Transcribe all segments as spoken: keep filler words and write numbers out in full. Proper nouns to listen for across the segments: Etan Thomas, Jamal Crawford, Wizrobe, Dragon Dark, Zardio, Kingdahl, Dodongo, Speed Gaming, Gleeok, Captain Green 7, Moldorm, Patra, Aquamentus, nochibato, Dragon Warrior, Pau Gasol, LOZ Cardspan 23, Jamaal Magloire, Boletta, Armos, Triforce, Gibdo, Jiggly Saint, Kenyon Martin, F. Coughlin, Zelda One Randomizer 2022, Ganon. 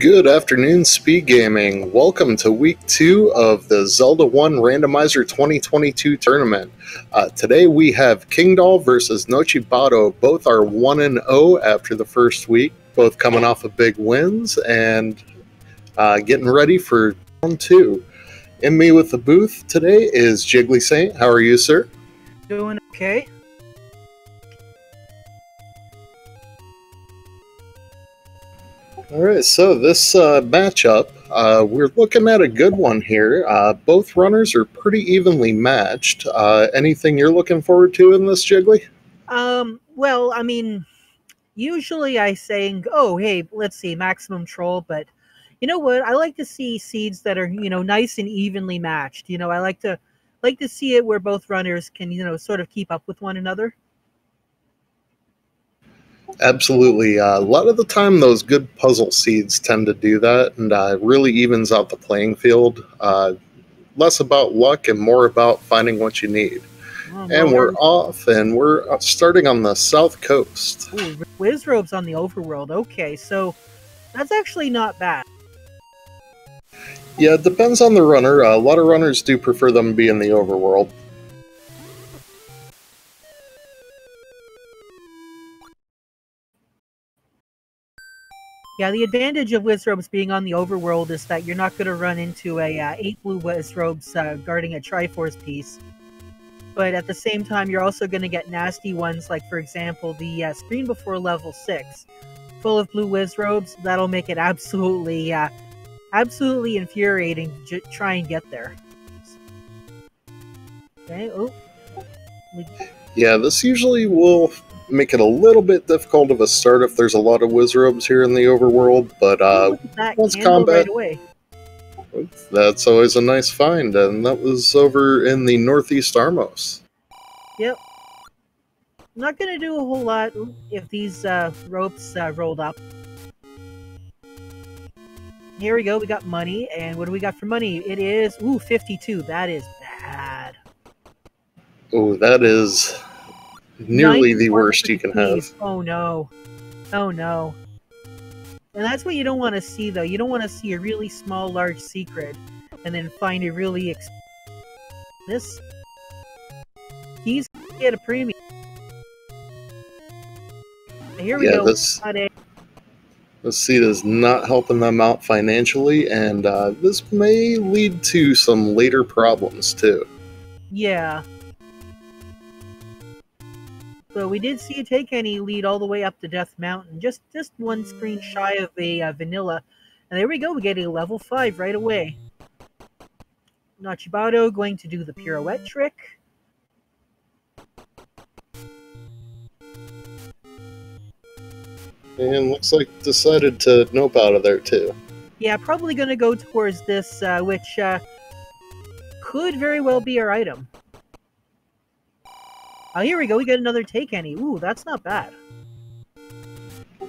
Good afternoon, Speed Gaming. Welcome to week two of the Zelda One Randomizer twenty twenty-two tournament. Uh, today we have Kingdahl versus Nochibato. Both are one and oh after the first week, both coming off of big wins and uh, getting ready for round two. In me with the booth today is Jiggly Saint. How are you, sir? Doing okay. All right, so this uh, matchup, uh, we're looking at a good one here. Uh, both runners are pretty evenly matched. Uh, anything you're looking forward to in this, Jiggly? Um, well, I mean, usually I say, oh, hey, let's see, maximum troll. But you know what? I like to see seeds that are, you know, nice and evenly matched. You know, I like to like to see it where both runners can, you know, sort of keep up with one another. Absolutely. Uh, a lot of the time, those good puzzle seeds tend to do that, and uh, really evens out the playing field. Uh, less about luck and more about finding what you need. Oh, and man. We're off, and we're starting on the south coast. Ooh, Wizrobe's on the overworld. Okay, so that's actually not bad. Yeah, it depends on the runner. Uh, a lot of runners do prefer them to be in the overworld. Yeah, the advantage of Wizrobes being on the overworld is that you're not going to run into a uh, eight blue Wizrobes uh, guarding a Triforce piece. But at the same time, you're also going to get nasty ones, like, for example, the uh, screen before level six, full of blue Wizrobes. That'll make it absolutely, uh, absolutely infuriating to try and get there. Okay, oh. Yeah, this usually will make it a little bit difficult of a start if there's a lot of Wizrobes here in the overworld, but uh, once combat, right away. That's always a nice find, and that was over in the northeast Armos. Yep. Not going to do a whole lot if these uh, ropes uh, rolled up. Here we go, we got money, and what do we got for money? It is, ooh, fifty-two, that is bad. Oh, that is nearly the worst you can have. Oh no. Oh no. And that's what you don't want to see, though. You don't want to see a really small, large secret and then find a really exp this. He's at a premium. Here we yeah, go. This, this seed is not helping them out financially, and uh, this may lead to some later problems, too. Yeah. So we did see you take any lead all the way up to Death Mountain. Just just one screen shy of a uh, vanilla. And there we go. We get a level five right away. Nochibato going to do the pirouette trick. And looks like decided to nope out of there too. Yeah, probably going to go towards this, uh, which uh, could very well be our item. Oh, here we go. We get another take any. Ooh, that's not bad.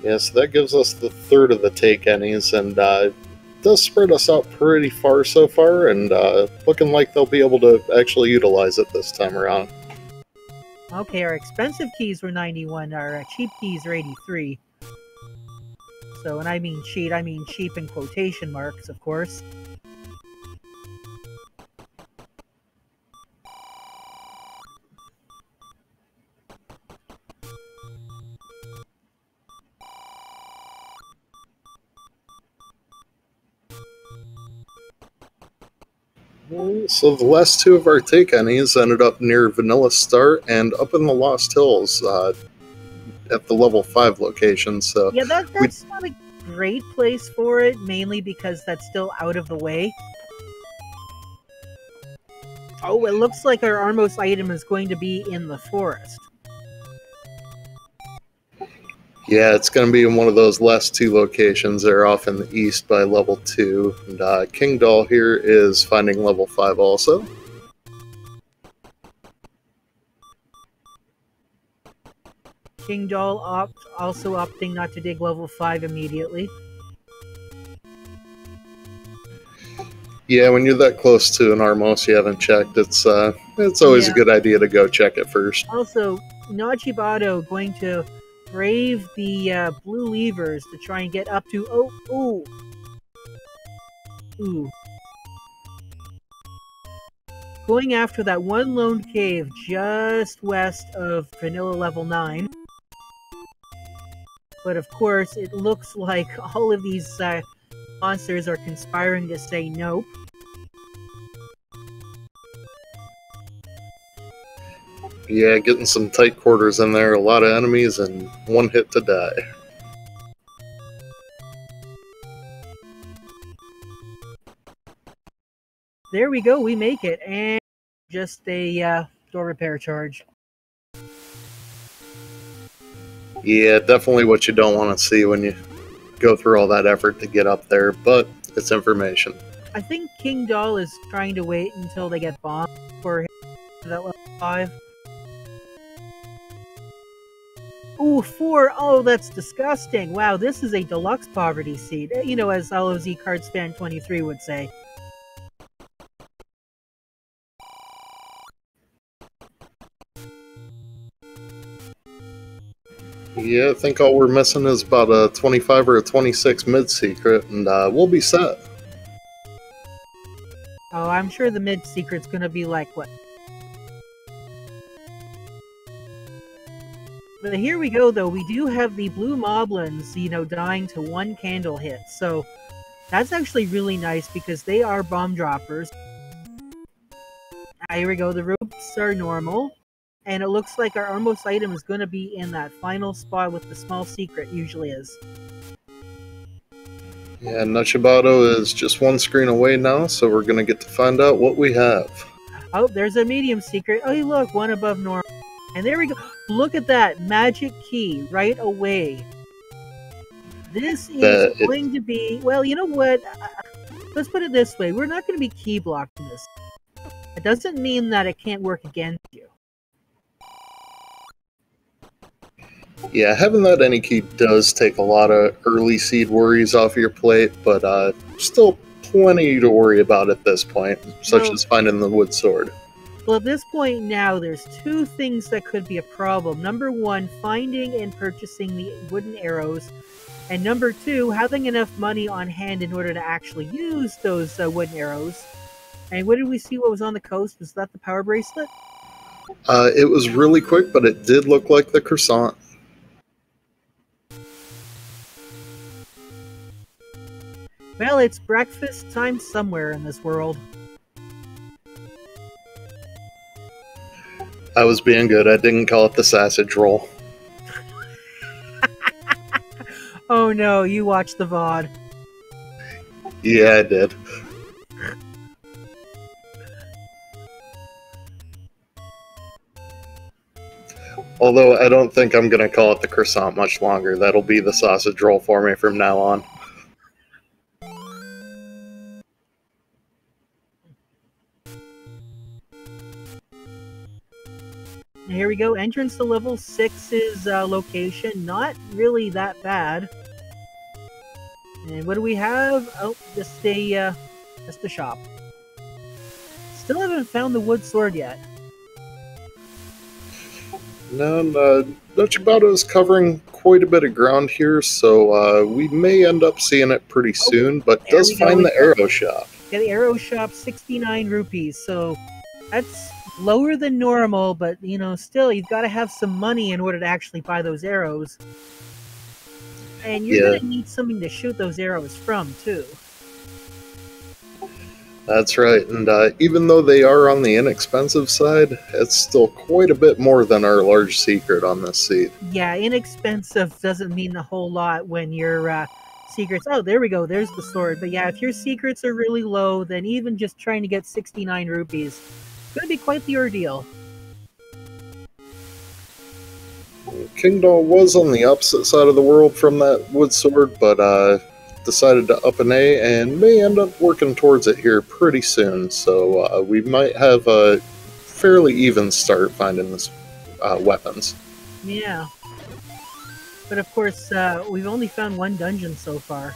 Yes, that gives us the third of the take any's, and uh, it does spread us out pretty far so far, and uh, looking like they'll be able to actually utilize it this time around. Okay, our expensive keys were ninety-one, our uh, cheap keys are eighty-three. So, and I mean cheat, I mean cheap in quotation marks, of course. So the last two of our take-enies ended up near Vanilla Star and up in the Lost Hills uh, at the level five location. So yeah, that, that's we... not a great place for it, mainly because that's still out of the way. Oh, it looks like our Armos item is going to be in the forest. Yeah, it's going to be in one of those last two locations. They're off in the east by level two. And uh, Kingdahl here is finding level five also. Kingdahl opt, also opting not to dig level five immediately. Yeah, when you're that close to an Armos you haven't checked, it's uh, it's always yeah. a good idea to go check it first. Also, Nochibato going to brave the uh, blue levers to try and get up to, oh, oh, Ooh. Going after that one lone cave just west of Vanilla Level nine. But of course, it looks like all of these uh, monsters are conspiring to say nope. Yeah, getting some tight quarters in there, a lot of enemies, and one hit to die. There we go, we make it, and just a uh, door repair charge. Yeah, definitely what you don't want to see when you go through all that effort to get up there, but it's information. I think Kingdahl is trying to wait until they get bombed for that level five. Ooh, four! Oh, that's disgusting! Wow, this is a deluxe poverty seed, you know, as L O Z Cardspan twenty-three would say. Yeah, I think all we're missing is about a twenty-five or a twenty-six mid-secret, and uh, we'll be set. Oh, I'm sure the mid-secret's gonna be like, what? But here we go, though. We do have the blue moblins, you know, dying to one candle hit, so that's actually really nice because they are bomb droppers. Here we go, the ropes are normal. And it looks like our almost item is going to be in that final spot with the small secret usually is. Yeah, Nochibato is just one screen away now, so we're going to get to find out what we have. Oh, there's a medium secret. Oh, look, one above normal. And there we go. Look at that magic key right away. This is that going it... to be... Well, you know what? Let's put it this way. We're not going to be key blocked in this. It doesn't mean that it can't work against you. Yeah, having that any key does take a lot of early seed worries off your plate, but uh, still plenty to worry about at this point, such no. as finding the wood sword. Well, at this point now, there's two things that could be a problem. Number one, finding and purchasing the wooden arrows, and number two, having enough money on hand in order to actually use those uh, wooden arrows. And what did we see what was on the coast? Was that the power bracelet? Uh, it was really quick, but it did look like the croissant. Well, it's breakfast time somewhere in this world. I was being good. I didn't call it the sausage roll. Oh no, you watched the V O D. Yeah, I did. Although I don't think I'm going to call it the croissant much longer. That'll be the sausage roll for me from now on. Here we go, entrance to level six's uh, location, not really that bad. And what do we have? Oh, just a, uh, just a shop. Still haven't found the wood sword yet. Now, uh, Nochibato is covering quite a bit of ground here, so uh, we may end up seeing it pretty soon, oh, but does find the arrow shop. Yeah, the arrow shop, sixty-nine rupees, so that's... lower than normal, but, you know, still, you've got to have some money in order to actually buy those arrows. And you're yeah. going to need something to shoot those arrows from, too. That's right, and uh, even though they are on the inexpensive side, it's still quite a bit more than our large secret on this seed. Yeah, inexpensive doesn't mean a whole lot when your uh, secrets... Oh, there we go, there's the sword. But yeah, if your secrets are really low, then even just trying to get sixty-nine rupees... Going to be quite the ordeal. Kingdahl was on the opposite side of the world from that wood sword, but uh, decided to up an A and may end up working towards it here pretty soon. So uh, we might have a fairly even start finding this uh, weapons. Yeah, but of course uh, we've only found one dungeon so far.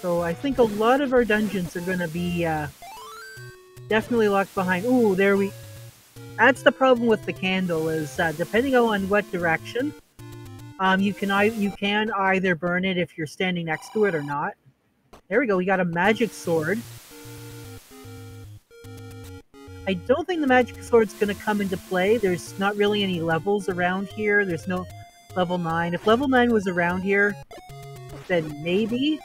So I think a lot of our dungeons are going to be uh, definitely locked behind. Ooh, there we... That's the problem with the candle is, uh, depending on what direction, Um, you can I you can either burn it if you're standing next to it or not. There we go. We got a magic sword. I don't think the magic sword's going to come into play. There's not really any levels around here. There's no level nine. If level nine was around here, then maybe.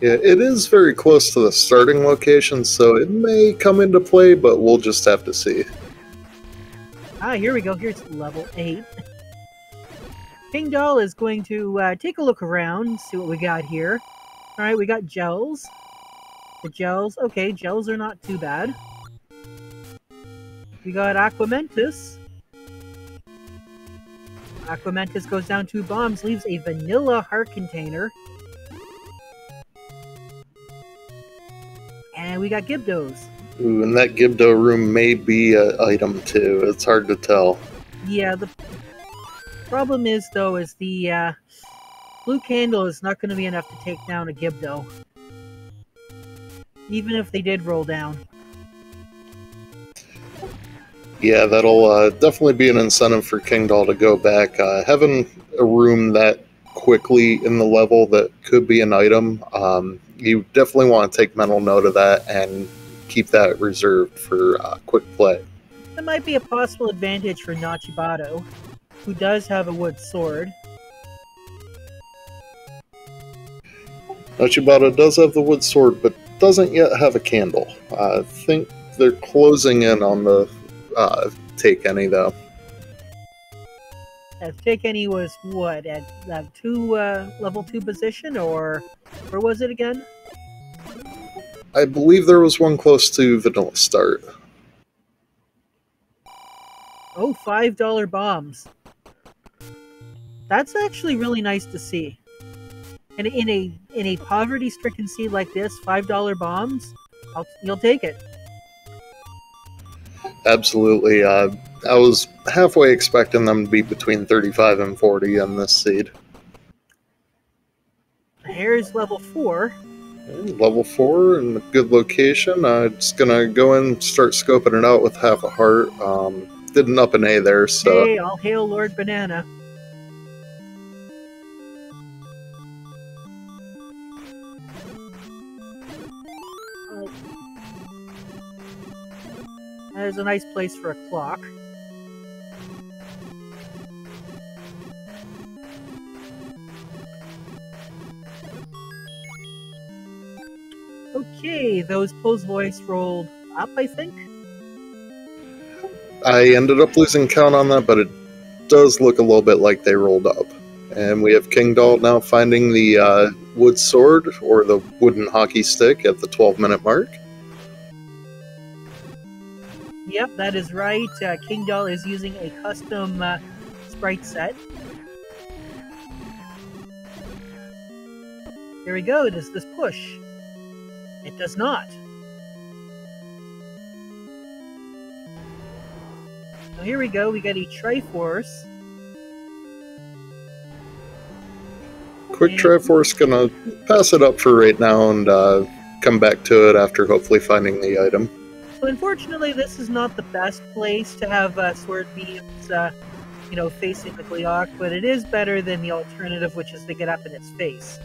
Yeah, it is very close to the starting location, so it may come into play, but we'll just have to see. Ah, here we go. Here's level eight. Kingdahl is going to uh, take a look around, see what we got here. All right, we got gels. The gels, okay, gels are not too bad. We got Aquamentus. Aquamentus goes down two bombs, leaves a vanilla heart container. And we got Gibdos. Ooh, and that Gibdo room may be an item too. It's hard to tell. Yeah, the problem is though is the uh, blue candle is not going to be enough to take down a Gibdo. Even if they did roll down. Yeah, that'll uh, definitely be an incentive for Kingdahl to go back. Uh, having a room that quickly in the level that could be an item, um, you definitely want to take mental note of that and keep that reserved for uh, quick play. That might be a possible advantage for Nochibato, who does have a wood sword. Nochibato does have the wood sword, but doesn't yet have a candle. Uh, I think they're closing in on the uh, Take Any, though. As Take Any was what, at uh, two uh, level two position, or where was it again? I believe there was one close to Vanilla Start. Oh, five dollar bombs. That's actually really nice to see. And in a in a poverty-stricken seed like this, five dollar bombs, I'll, you'll take it. Absolutely. Uh, I was halfway expecting them to be between thirty-five and forty on this seed. Here's level four. Level four in a good location. I'm just gonna go in and start scoping it out with half a heart. Um, did an up and A there, so. Hey, I'll hail Lord Banana. That is a nice place for a clock. Okay, those Poe's voice rolled up, I think? I ended up losing count on that, but it does look a little bit like they rolled up. And we have Kingdahl now finding the uh, wood sword, or the wooden hockey stick, at the twelve minute mark. Yep, that is right. Uh, Kingdahl is using a custom uh, sprite set. Here we go. Does this push? It does not. So here we go. We got a Triforce. Quick and Triforce, gonna pass it up for right now and uh, come back to it after hopefully finding the item. So unfortunately, this is not the best place to have uh, sword beams, uh, you know, facing the Gliok, but it is better than the alternative, which is to get up in its face.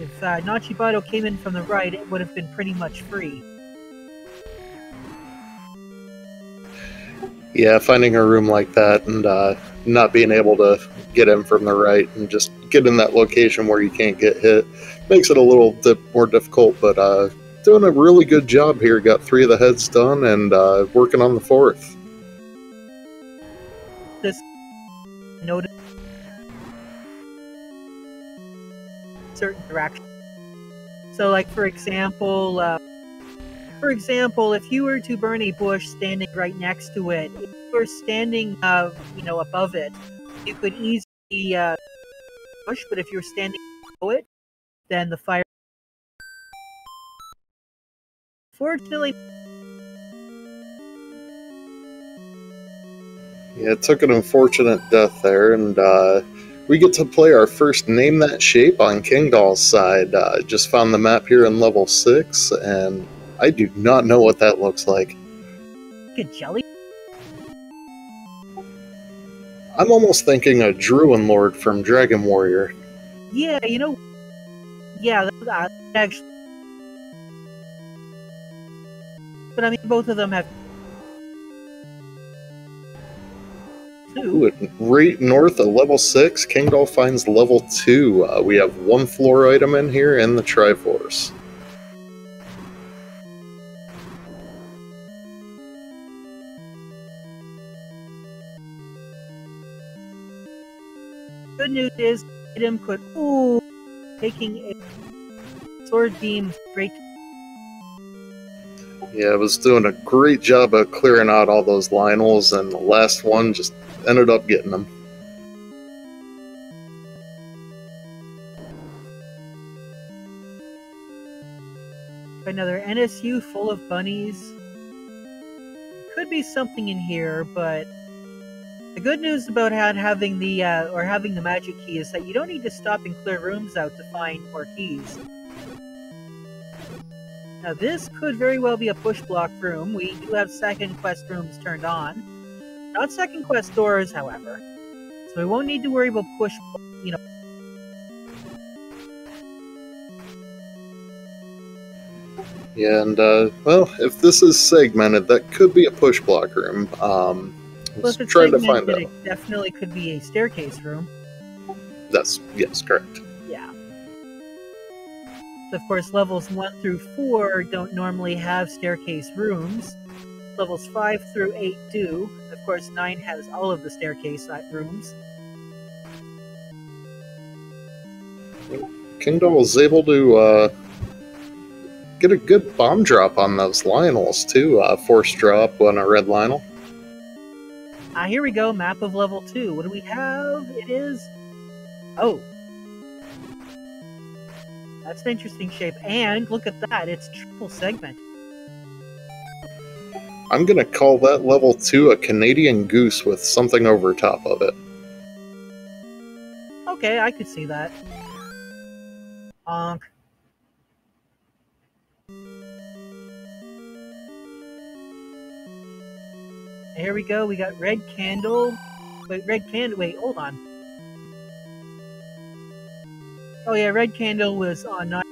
If uh, Nochibato came in from the right, it would have been pretty much free. Yeah, finding a room like that and uh, not being able to get in from the right and just get in that location where you can't get hit makes it a little di- more difficult, but. Uh, Doing a really good job here. Got three of the heads done and uh, working on the fourth. This notice certain direction. So, like for example, uh, for example, if you were to burn a bush standing right next to it, if you were standing, uh, you know, above it, you could easily uh, push. But if you're standing below it, then the fire. Fortunately, yeah, it took an unfortunate death there, and uh, we get to play our first Name That Shape on Kingdahl's side. Uh, just found the map here in level six, and I do not know what that looks like. Like a jelly? I'm almost thinking a Druid Lord from Dragon Warrior. Yeah, you know. Yeah, that's, uh, actually. But I mean, both of them have. Ooh, right north of level six, Kingdahl finds level two. Uh, we have one floor item in here and the Triforce. Good news is, item could. Ooh, taking a sword beam straight. Yeah, it was doing a great job of clearing out all those Lionels, and the last one just ended up getting them. Another N S U full of bunnies. Could be something in here, but the good news about having the uh, or having the magic key is that you don't need to stop and clear rooms out to find more keys. Now this could very well be a push block room. We do have second quest rooms turned on. Not second quest doors, however. So we won't need to worry about push, you know. Yeah, and, uh, well, if this is segmented, that could be a push block room. Um, well, if it's segmented, to find out. It definitely could be a staircase room. That's, yes, correct. Of course, levels one through four don't normally have staircase rooms. Levels five through eight do. Of course, nine has all of the staircase rooms. Kingdahl was able to uh, get a good bomb drop on those Lionels, too. Uh, force drop on a red Lionel. Ah, here we go. Map of level two. What do we have? It is... Oh. That's an interesting shape, and look at that, it's triple segment. I'm gonna call that level two a Canadian goose with something over top of it. Okay, I could see that. Honk. Here we go, we got red candle. Wait, red candle, wait, hold on. Oh yeah, red candle was on nine.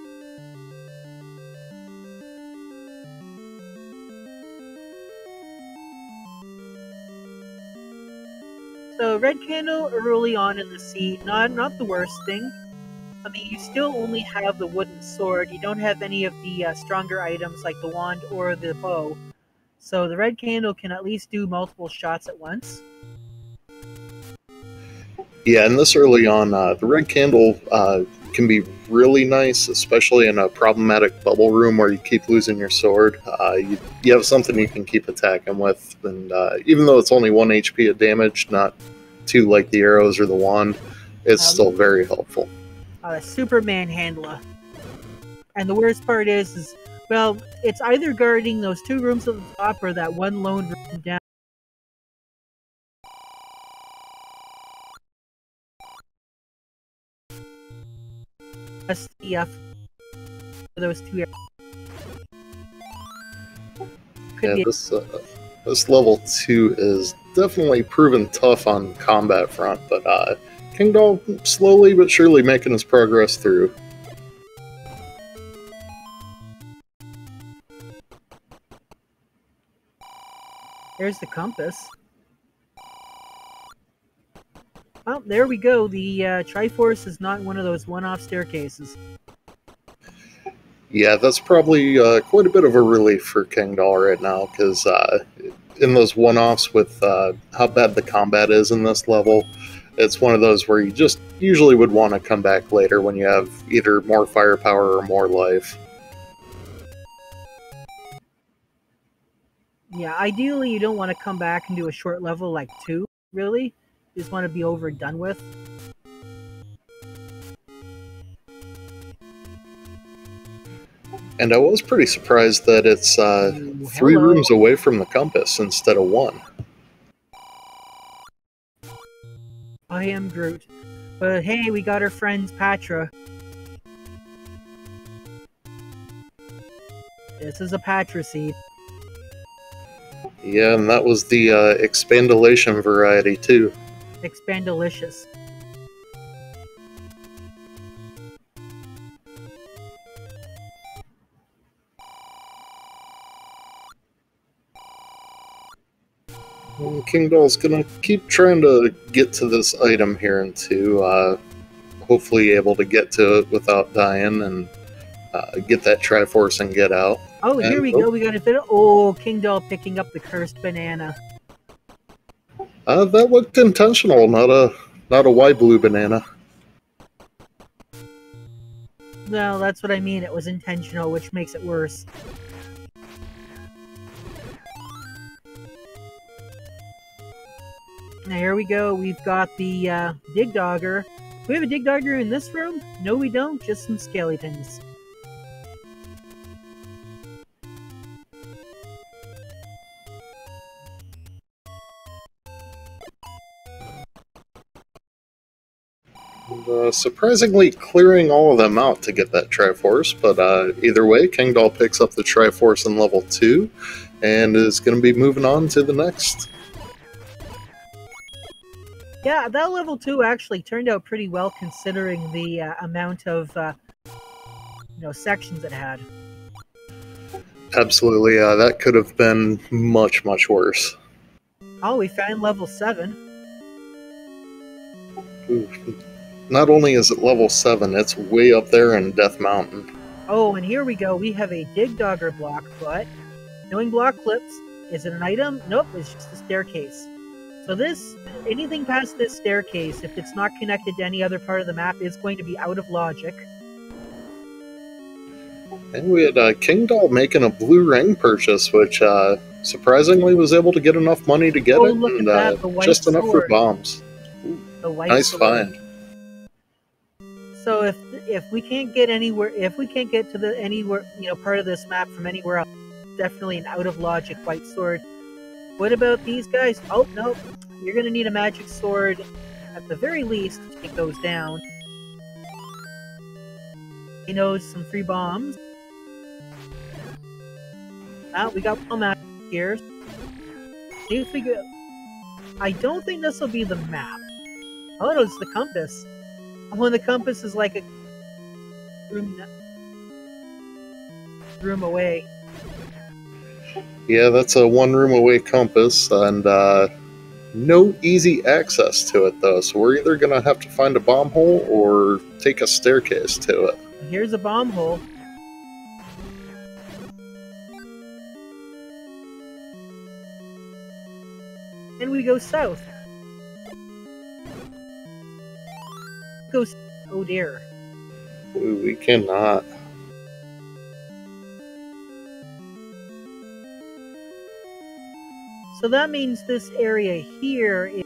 So red candle early on in the sea, not not the worst thing. I mean, you still only have the wooden sword. You don't have any of the uh, stronger items like the wand or the bow. So the red candle can at least do multiple shots at once. Yeah, and this early on, uh, the red candle. Uh, can be really nice, especially in a problematic bubble room where you keep losing your sword. Uh, you, you have something you can keep attacking with, and uh, even though it's only one H P of damage, not two like the arrows or the wand, it's um, still very helpful. Uh, Superman handler. And the worst part is, is, well, it's either guarding those two rooms at the top or that one lone room down. S D F for those two areas. Yeah, this, uh, this level two is definitely proven tough on combat front, but uh, Kingdahl slowly but surely making his progress through. There's the compass. Well, there we go. The uh, Triforce is not one of those one-off staircases. Yeah, that's probably uh, quite a bit of a relief for Kingdahl right now, because uh, in those one-offs with uh, how bad the combat is in this level, it's one of those where you just usually would want to come back later when you have either more firepower or more life. Yeah, ideally you don't want to come back and do a short level like two, really. Just want to be over and done with. And I was pretty surprised that it's uh, Ooh, three hello. rooms away from the compass instead of one. I am Groot. But hey, we got our friends Patra. This is a Patra seed. Yeah, and that was the uh, expandilation variety too. Expandalicious. Well, Kingdahl's gonna keep trying to get to this item here into, uh, hopefully able to get to it without dying and uh, get that Triforce and get out. Oh, here and, we oh. go. We got a bit of... Oh, Kingdahl picking up the cursed banana. Uh, that looked intentional, not a, not a Y blue banana. No, that's what I mean. It was intentional, which makes it worse. Now here we go, we've got the uh, Dig Dogger. Do we have a Dig Dogger in this room? No we don't, just some skeletons. And, uh, surprisingly clearing all of them out to get that Triforce, but uh, either way, Kingdahl picks up the Triforce in level two and is going to be moving on to the next. Yeah, that level two actually turned out pretty well considering the uh, amount of uh, you know, sections it had. Absolutely, uh, that could have been much, much worse. Oh, we found level seven. Ooh, not only is it level seven, it's way up there in Death Mountain. Oh, and here we go, we have a Dig Dogger block, but doing block clips, is it an item? Nope, it's just a staircase. So this, anything past this staircase, if it's not connected to any other part of the map, is going to be out of logic. And we had uh, Kingdahl making a blue ring purchase, which uh, surprisingly was able to get enough money to get oh, it, look and at that, the white uh, just sword. enough for bombs. Ooh, the white nice sword. find. So if if we can't get anywhere, if we can't get to the anywhere, you know, part of this map from anywhere else, definitely an out of logic white sword. What about these guys? Oh, no. You're going to need a magic sword, at the very least, to take those down. He knows some free bombs. Ah, we got one map here. See if we go... I don't think this will be the map. Oh, no, it's the compass. Oh, and the compass is like a... room... room away. Yeah, that's a one-room-away compass, and uh, no easy access to it, though, so we're either going to have to find a bomb hole or take a staircase to it. Here's a bomb hole. And we go south. Go south. Oh, dear. We cannot... So that means this area here is...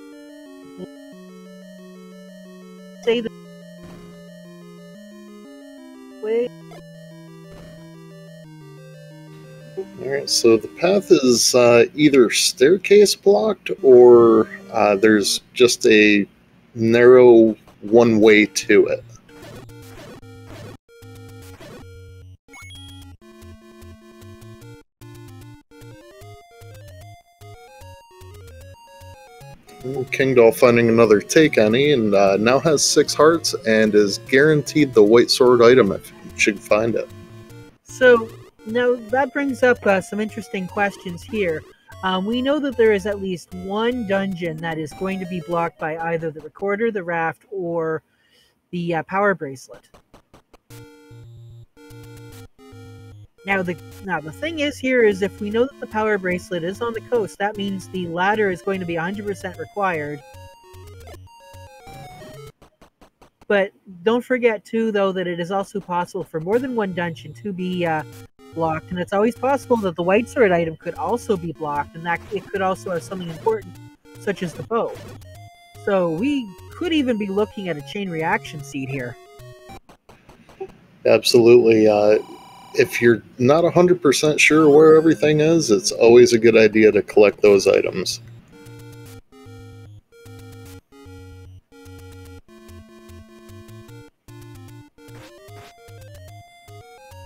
Say the... Wait. Alright, so the path is uh, either staircase blocked or uh, there's just a narrow one way to it. Kingdahl finding another take on it, and uh, now has six hearts and is guaranteed the white sword item if you should find it. So now that brings up uh, some interesting questions here. Um, we know that there is at least one dungeon that is going to be blocked by either the recorder, the raft, or the uh, power bracelet. Now the now the thing is here is if we know that the power bracelet is on the coast, that means the ladder is going to be one hundred percent required. But don't forget too though that it is also possible for more than one dungeon to be uh, blocked, and it's always possible that the white sword item could also be blocked, and that it could also have something important, such as the bow. So we could even be looking at a chain reaction seed here. Absolutely. Uh... If you're not one hundred percent sure where everything is, it's always a good idea to collect those items.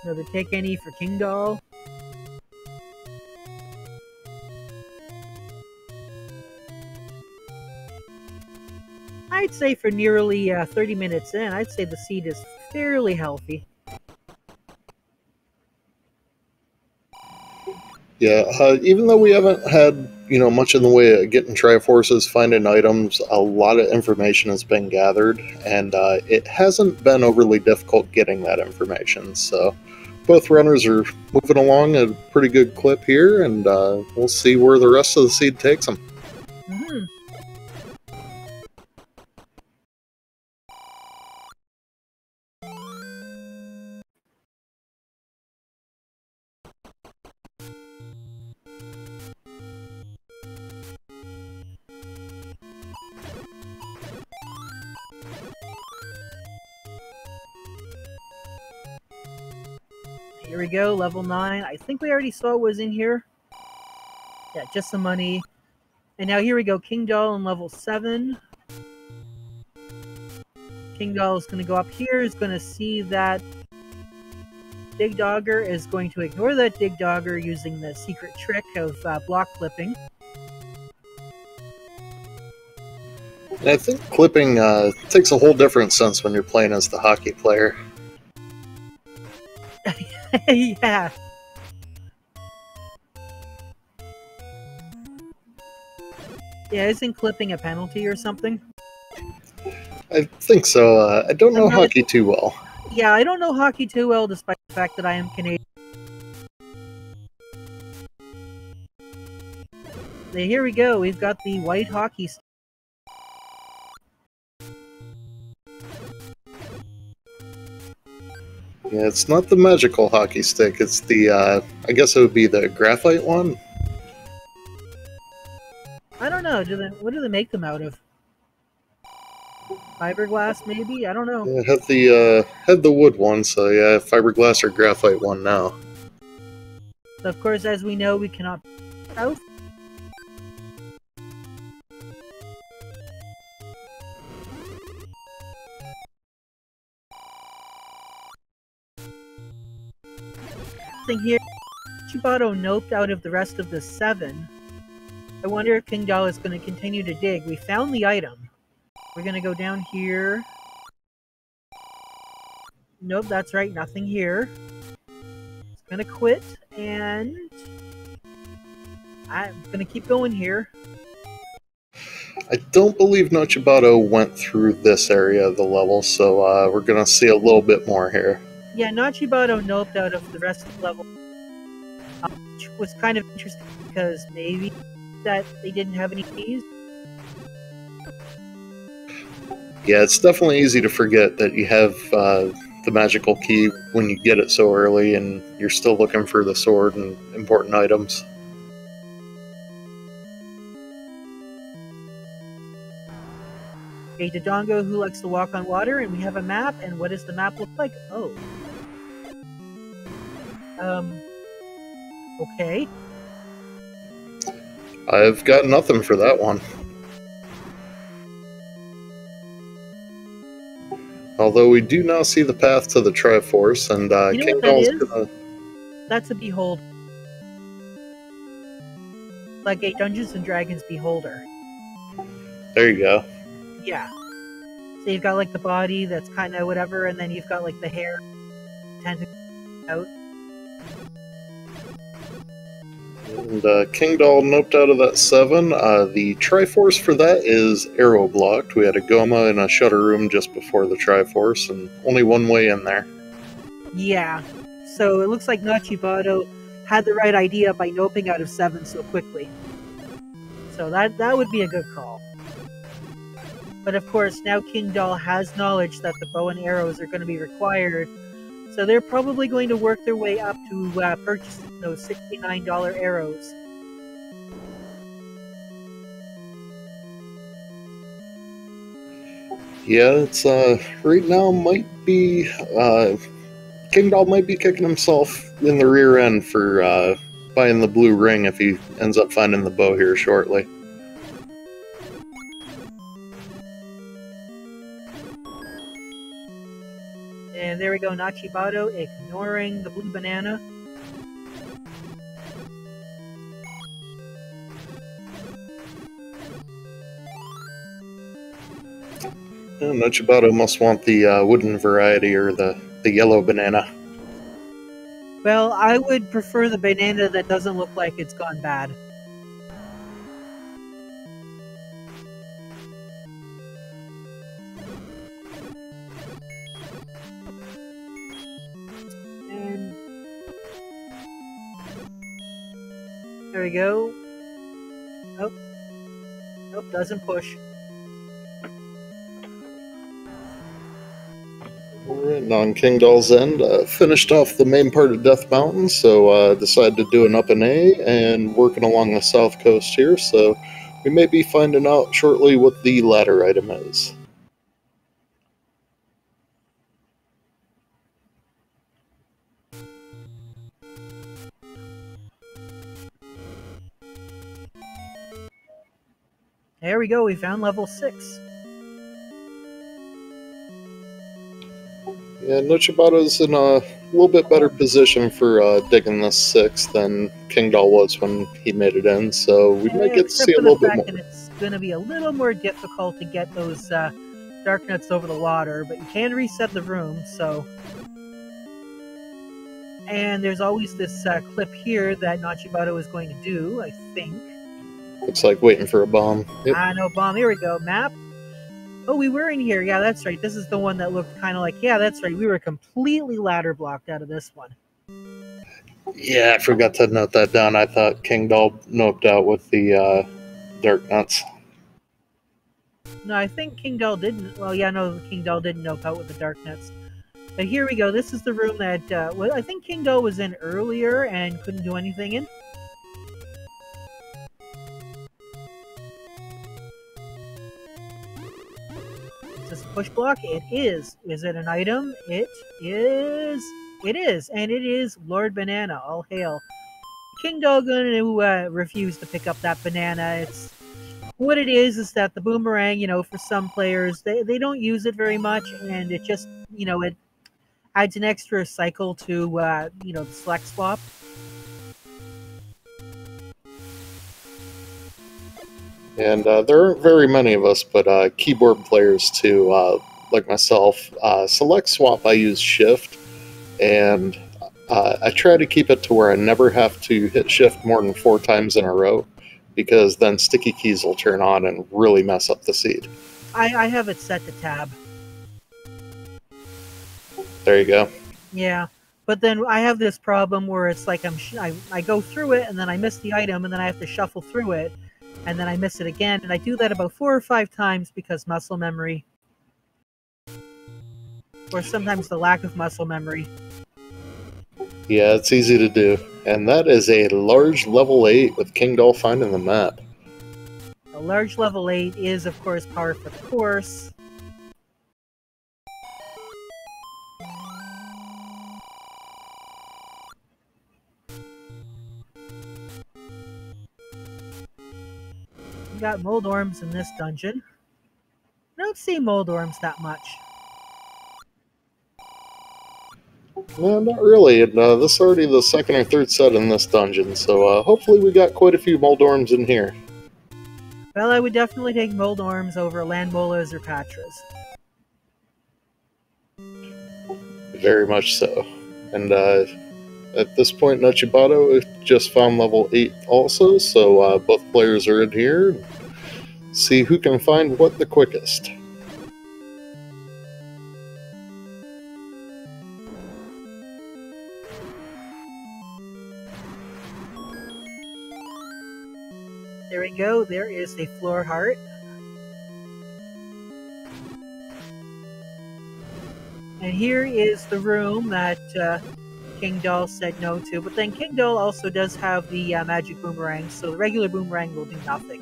Another take any for Kingdahl. I'd say for nearly uh, thirty minutes in, I'd say the seed is fairly healthy. Yeah, uh, even though we haven't had, you know, much in the way of getting Triforces, finding items, a lot of information has been gathered, and uh, it hasn't been overly difficult getting that information. So both runners are moving along at a pretty good clip here, and uh, we'll see where the rest of the seed takes them. Mm-hmm. Here we go, level nine. I think we already saw what was in here. Yeah, just some money. And now here we go, Kingdahl in level seven. Kingdahl is going to go up here. Is going to see that Dig Dogger is going to ignore that Dig Dogger using the secret trick of uh, block clipping. And I think clipping uh, takes a whole different sense when you're playing as the hockey player. Yeah. Yeah, isn't clipping a penalty or something? I think so. Uh, I don't know I'm hockey too well. Yeah, I don't know hockey too well, despite the fact that I am Canadian. Now, here we go. We've got the white hockey stick. Yeah, it's not the magical hockey stick. It's the, uh, I guess it would be the graphite one. I don't know. Do they, what do they make them out of? Fiberglass, maybe? I don't know. Yeah, had the uh, had the wood one, so yeah, fiberglass or graphite one now. Of course, as we know, we cannot. Oh. Here, Nochibato noped out of the rest of the seven. I wonder if Kingdahl is going to continue to dig. We found the item. We're going to go down here. Nope, that's right, nothing here. It's going to quit, and I'm going to keep going here. I don't believe Nochibato went through this area of the level, so uh, we're going to see a little bit more here. Yeah, Nochibato noped out of the rest of the level, uh, which was kind of interesting because maybe that they didn't have any keys. Yeah, it's definitely easy to forget that you have uh, the magical key when you get it so early and you're still looking for the sword and important items. A Dodongo who likes to walk on water, and we have a map, and what does the map look like? Oh. Um, okay. I've got nothing for that one. Although we do now see the path to the Triforce, and uh, you know Kingdahl's that gonna... That's a beholder. Like a Dungeons and Dragons beholder. There you go. Yeah. So you've got like the body that's kind of whatever, and then you've got like the hair tentacles out. And uh, Kingdahl noped out of that seven. Uh, the Triforce for that is arrow blocked. We had a Goma in a shutter room just before the Triforce, and only one way in there. Yeah, so it looks like Nochibato had the right idea by noping out of seven so quickly. So that, that would be a good call. But of course, now Kingdahl has knowledge that the bow and arrows are going to be required. So they're probably going to work their way up to uh, purchasing those sixty-nine dollar arrows. Yeah, it's uh, right now might be uh, Kingdahl might be kicking himself in the rear end for uh, buying the blue ring if he ends up finding the bow here shortly. And there we go, Nochibato ignoring the blue banana. Oh, Nochibato must want the uh, wooden variety or the, the yellow banana. Well, I would prefer the banana that doesn't look like it's gone bad. And there we go. Nope. Nope, doesn't push. And on Kingdahl's end, uh, finished off the main part of Death Mountain, so uh, decided to do an up and A, and working along the south coast here, so we may be finding out shortly what the latter item is. There we go, we found level six. Yeah, Nochibato's in a little bit better position for uh, digging this six than Kingdahl was when he made it in, so we yeah, might get to see a little bit more. It's going to be a little more difficult to get those uh, dark nuts over the water, but you can reset the room, so... And there's always this uh, clip here that Nochibato is going to do, I think. Looks like waiting for a bomb. Yep. Ah, no bomb. Here we go. Map. Oh, we were in here. Yeah, that's right. This is the one that looked kind of like... Yeah, that's right. We were completely ladder blocked out of this one. Yeah, I forgot to note that down. I thought Kingdahl noped out with the uh, dark nuts. No, I think Kingdahl didn't. Well, yeah, no, Kingdahl didn't nope out with the dark nuts. But here we go. This is the room that uh, well, I think Kingdahl was in earlier and couldn't do anything in. Push block. It is. Is it an item? It is. It is. And it is Lord Banana. All hail. Kingdahl who uh, refused to pick up that banana. It's what it is is that the boomerang, you know, for some players, they, they don't use it very much, and it just, you know, it adds an extra cycle to, uh, you know, the select swap. And uh, there aren't very many of us, but uh, keyboard players too, uh, like myself. Uh, select swap, I use shift, and uh, I try to keep it to where I never have to hit shift more than four times in a row, because then sticky keys will turn on and really mess up the seed. I, I have it set to tab. There you go. Yeah, but then I have this problem where it's like I'm sh I, I go through it, and then I miss the item, and then I have to shuffle through it. And then I miss it again, and I do that about four or five times because muscle memory. Or sometimes the lack of muscle memory. Yeah, it's easy to do. And that is a large level eight with Kingdahl finding the map. A large level eight is, of course, par for the course. Got mold orms in this dungeon. I don't see mold orms that much. No, not really. And, uh, this is already the second or third set in this dungeon, so uh, hopefully we got quite a few mold orms in here. Well, I would definitely take mold orms over land bolas or patras. Very much so. And uh, at this point, Nochibato just found level eight also, so uh, both players are in here. See who can find what the quickest. There we go, there is the floor heart. And here is the room that... Uh, Kingdahl said no to, but then Kingdahl also does have the uh, magic boomerang, so the regular boomerang will do nothing.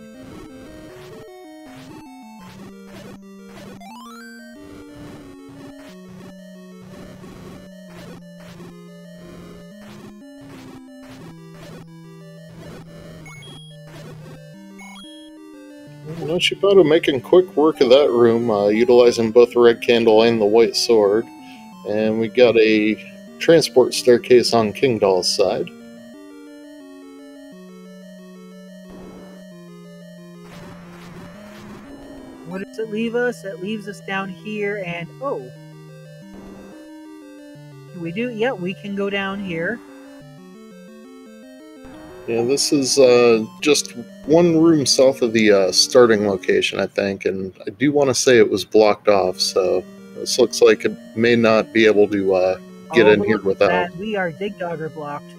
Nochibato making quick work of that room, uh, utilizing both the red candle and the white sword, and we got a transport staircase on Kingdahl's side. What does it leave us? It leaves us down here, and oh. Can we do? Yeah, we can go down here. Yeah, this is uh, just one room south of the uh, starting location, I think, and I do want to say it was blocked off, so this looks like it may not be able to uh, get oh, in here without. That. We are Dig Dogger blocked.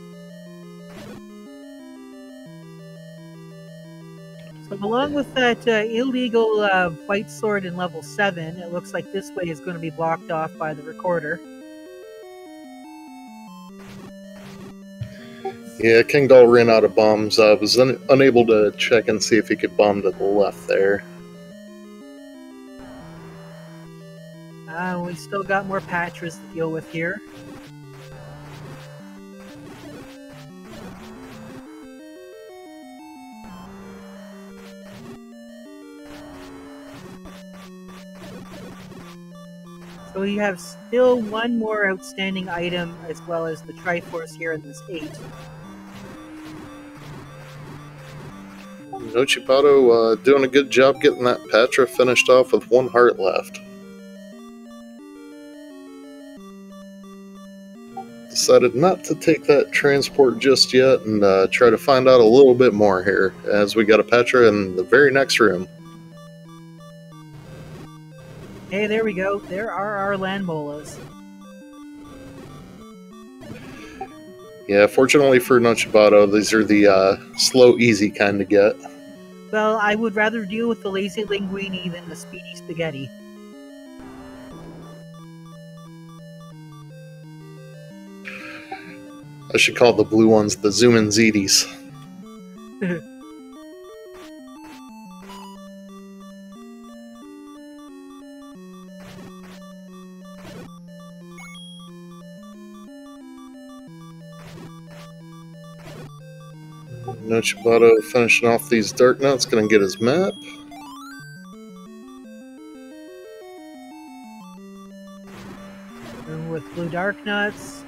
So along with that uh, illegal uh, white sword in level seven, it looks like this way is going to be blocked off by the recorder. Yeah, Kingdahl ran out of bombs. I was un unable to check and see if he could bomb to the left there. Uh, we still got more patches to deal with here. So we have still one more outstanding item, as well as the Triforce here in this eight. Nochibato uh, doing a good job getting that Patra finished off with one heart left. Decided not to take that transport just yet and uh, try to find out a little bit more here as we got a Patra in the very next room. Hey, there we go. There are our land molas. Yeah, fortunately for Nochibato, these are the uh, slow, easy kind to get. Well, I would rather deal with the lazy linguini than the speedy spaghetti. I should call the blue ones the zoomin' zeeties. Nochibato finishing off these dark nuts, gonna get his map. Room with blue dark nuts.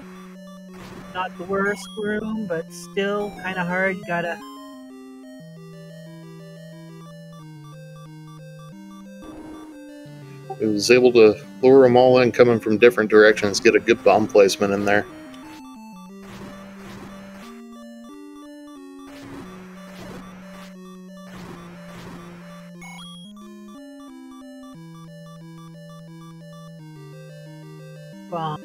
Not the worst room, but still kinda hard. Gotta It was able to lure them all in coming from different directions, get a good bomb placement in there. Bomb.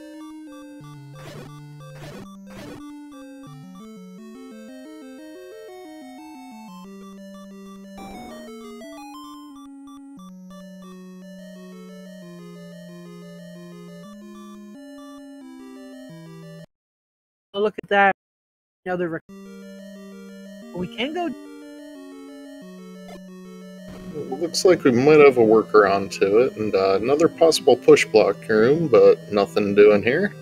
Oh, look at that. Another rec- we can go. It looks like we might have a workaround to it, and uh, another possible push block room, but nothing doing here.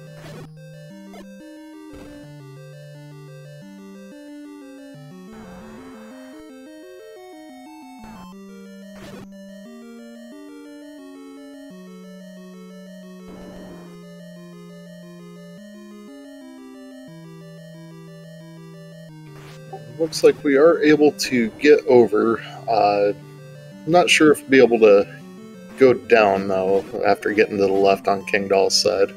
It looks like we are able to get over. Uh, Not sure if we'll be able to go down, though, after getting to the left on Kingdahl's side.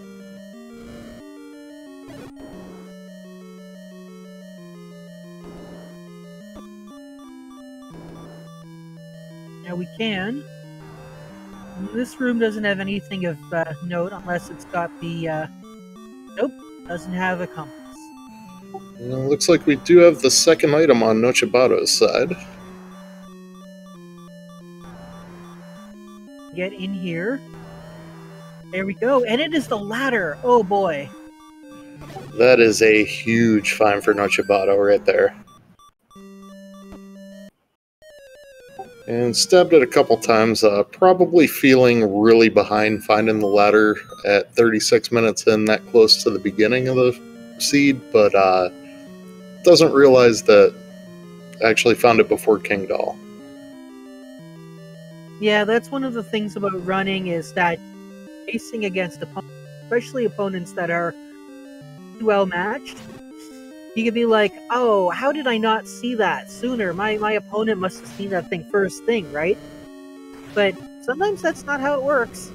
Yeah, we can. This room doesn't have anything of uh, note, unless it's got the... Uh... Nope, doesn't have a compass. It looks like we do have the second item on Nochibato's side. Get in here. There we go. And it is the ladder. Oh boy. That is a huge find for Nochibato right there. And stabbed it a couple times. Uh, probably feeling really behind finding the ladder at thirty-six minutes in, that close to the beginning of the seed, but uh, doesn't realize that I actually found it before Kingdahl. Yeah, that's one of the things about running is that facing against opponents, especially opponents that are well matched, you can be like, oh, how did I not see that sooner? My my opponent must have seen that thing first thing, right? but sometimes that's not how it works.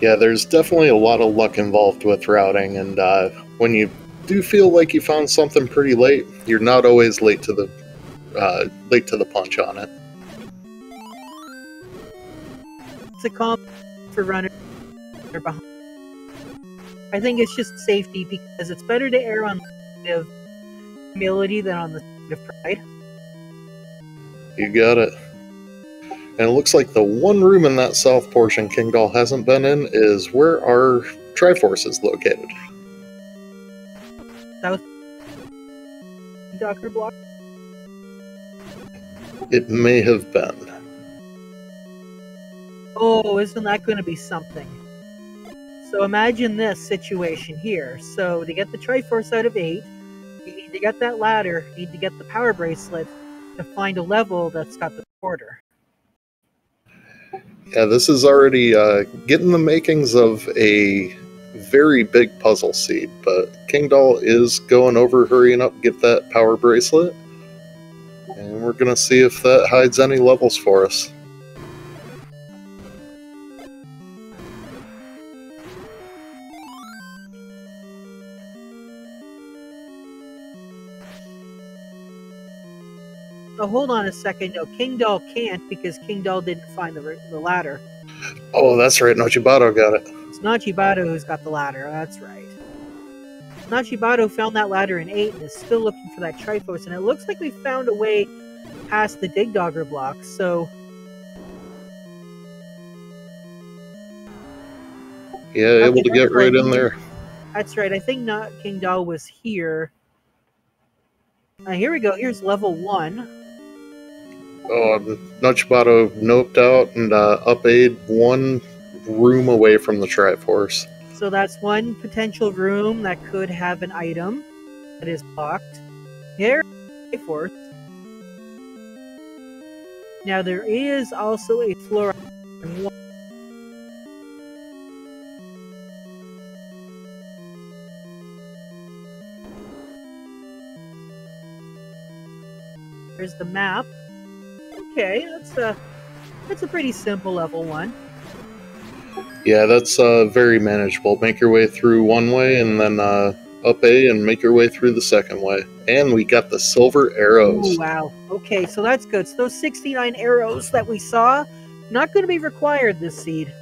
Yeah, there's definitely a lot of luck involved with routing, and uh, when you do feel like you found something pretty late, you're not always late to the uh, late to the punch on it. It's a comp for runners that are behind. I think it's just safety, because it's better to err on the side of humility than on the side of pride. You got it. And it looks like the one room in that south portion Kingdahl hasn't been in is where our Triforce is located. South Doctor Block? It may have been. Oh, isn't that going to be something? So imagine this situation here. So to get the Triforce out of eight, you need to get that ladder, you need to get the power bracelet, to find a level that's got the quarter. Yeah, this is already uh, getting the makings of a very big puzzle seed, but Kingdahl is going over, hurrying up, get that power bracelet, and we're going to see if that hides any levels for us. Oh, hold on a second. No, Kingdahl can't, because Kingdahl didn't find the, the ladder. Oh, that's right. Nochibato got it. It's Nochibato who's got the ladder. That's right. Nochibato found that ladder in eight and is still looking for that Triforce. And it looks like we found a way past the Digdogger block, so... Yeah, okay, able to get right, right in there. That's right. I think not Kingdahl was here. Uh, here we go. Here's level one. Oh, um, Nochibato noped out and uh, up aid one room away from the Triforce. So that's one potential room that could have an item that is blocked. Here, Triforce. Now there is also a floor. There's the map. Okay, that's a, that's a pretty simple level one. Yeah, that's uh, very manageable. Make your way through one way, and then uh, up A, and make your way through the second way. And we got the silver arrows. Ooh, wow. Okay, so that's good. So those sixty-nine arrows that we saw, not going to be required this seed.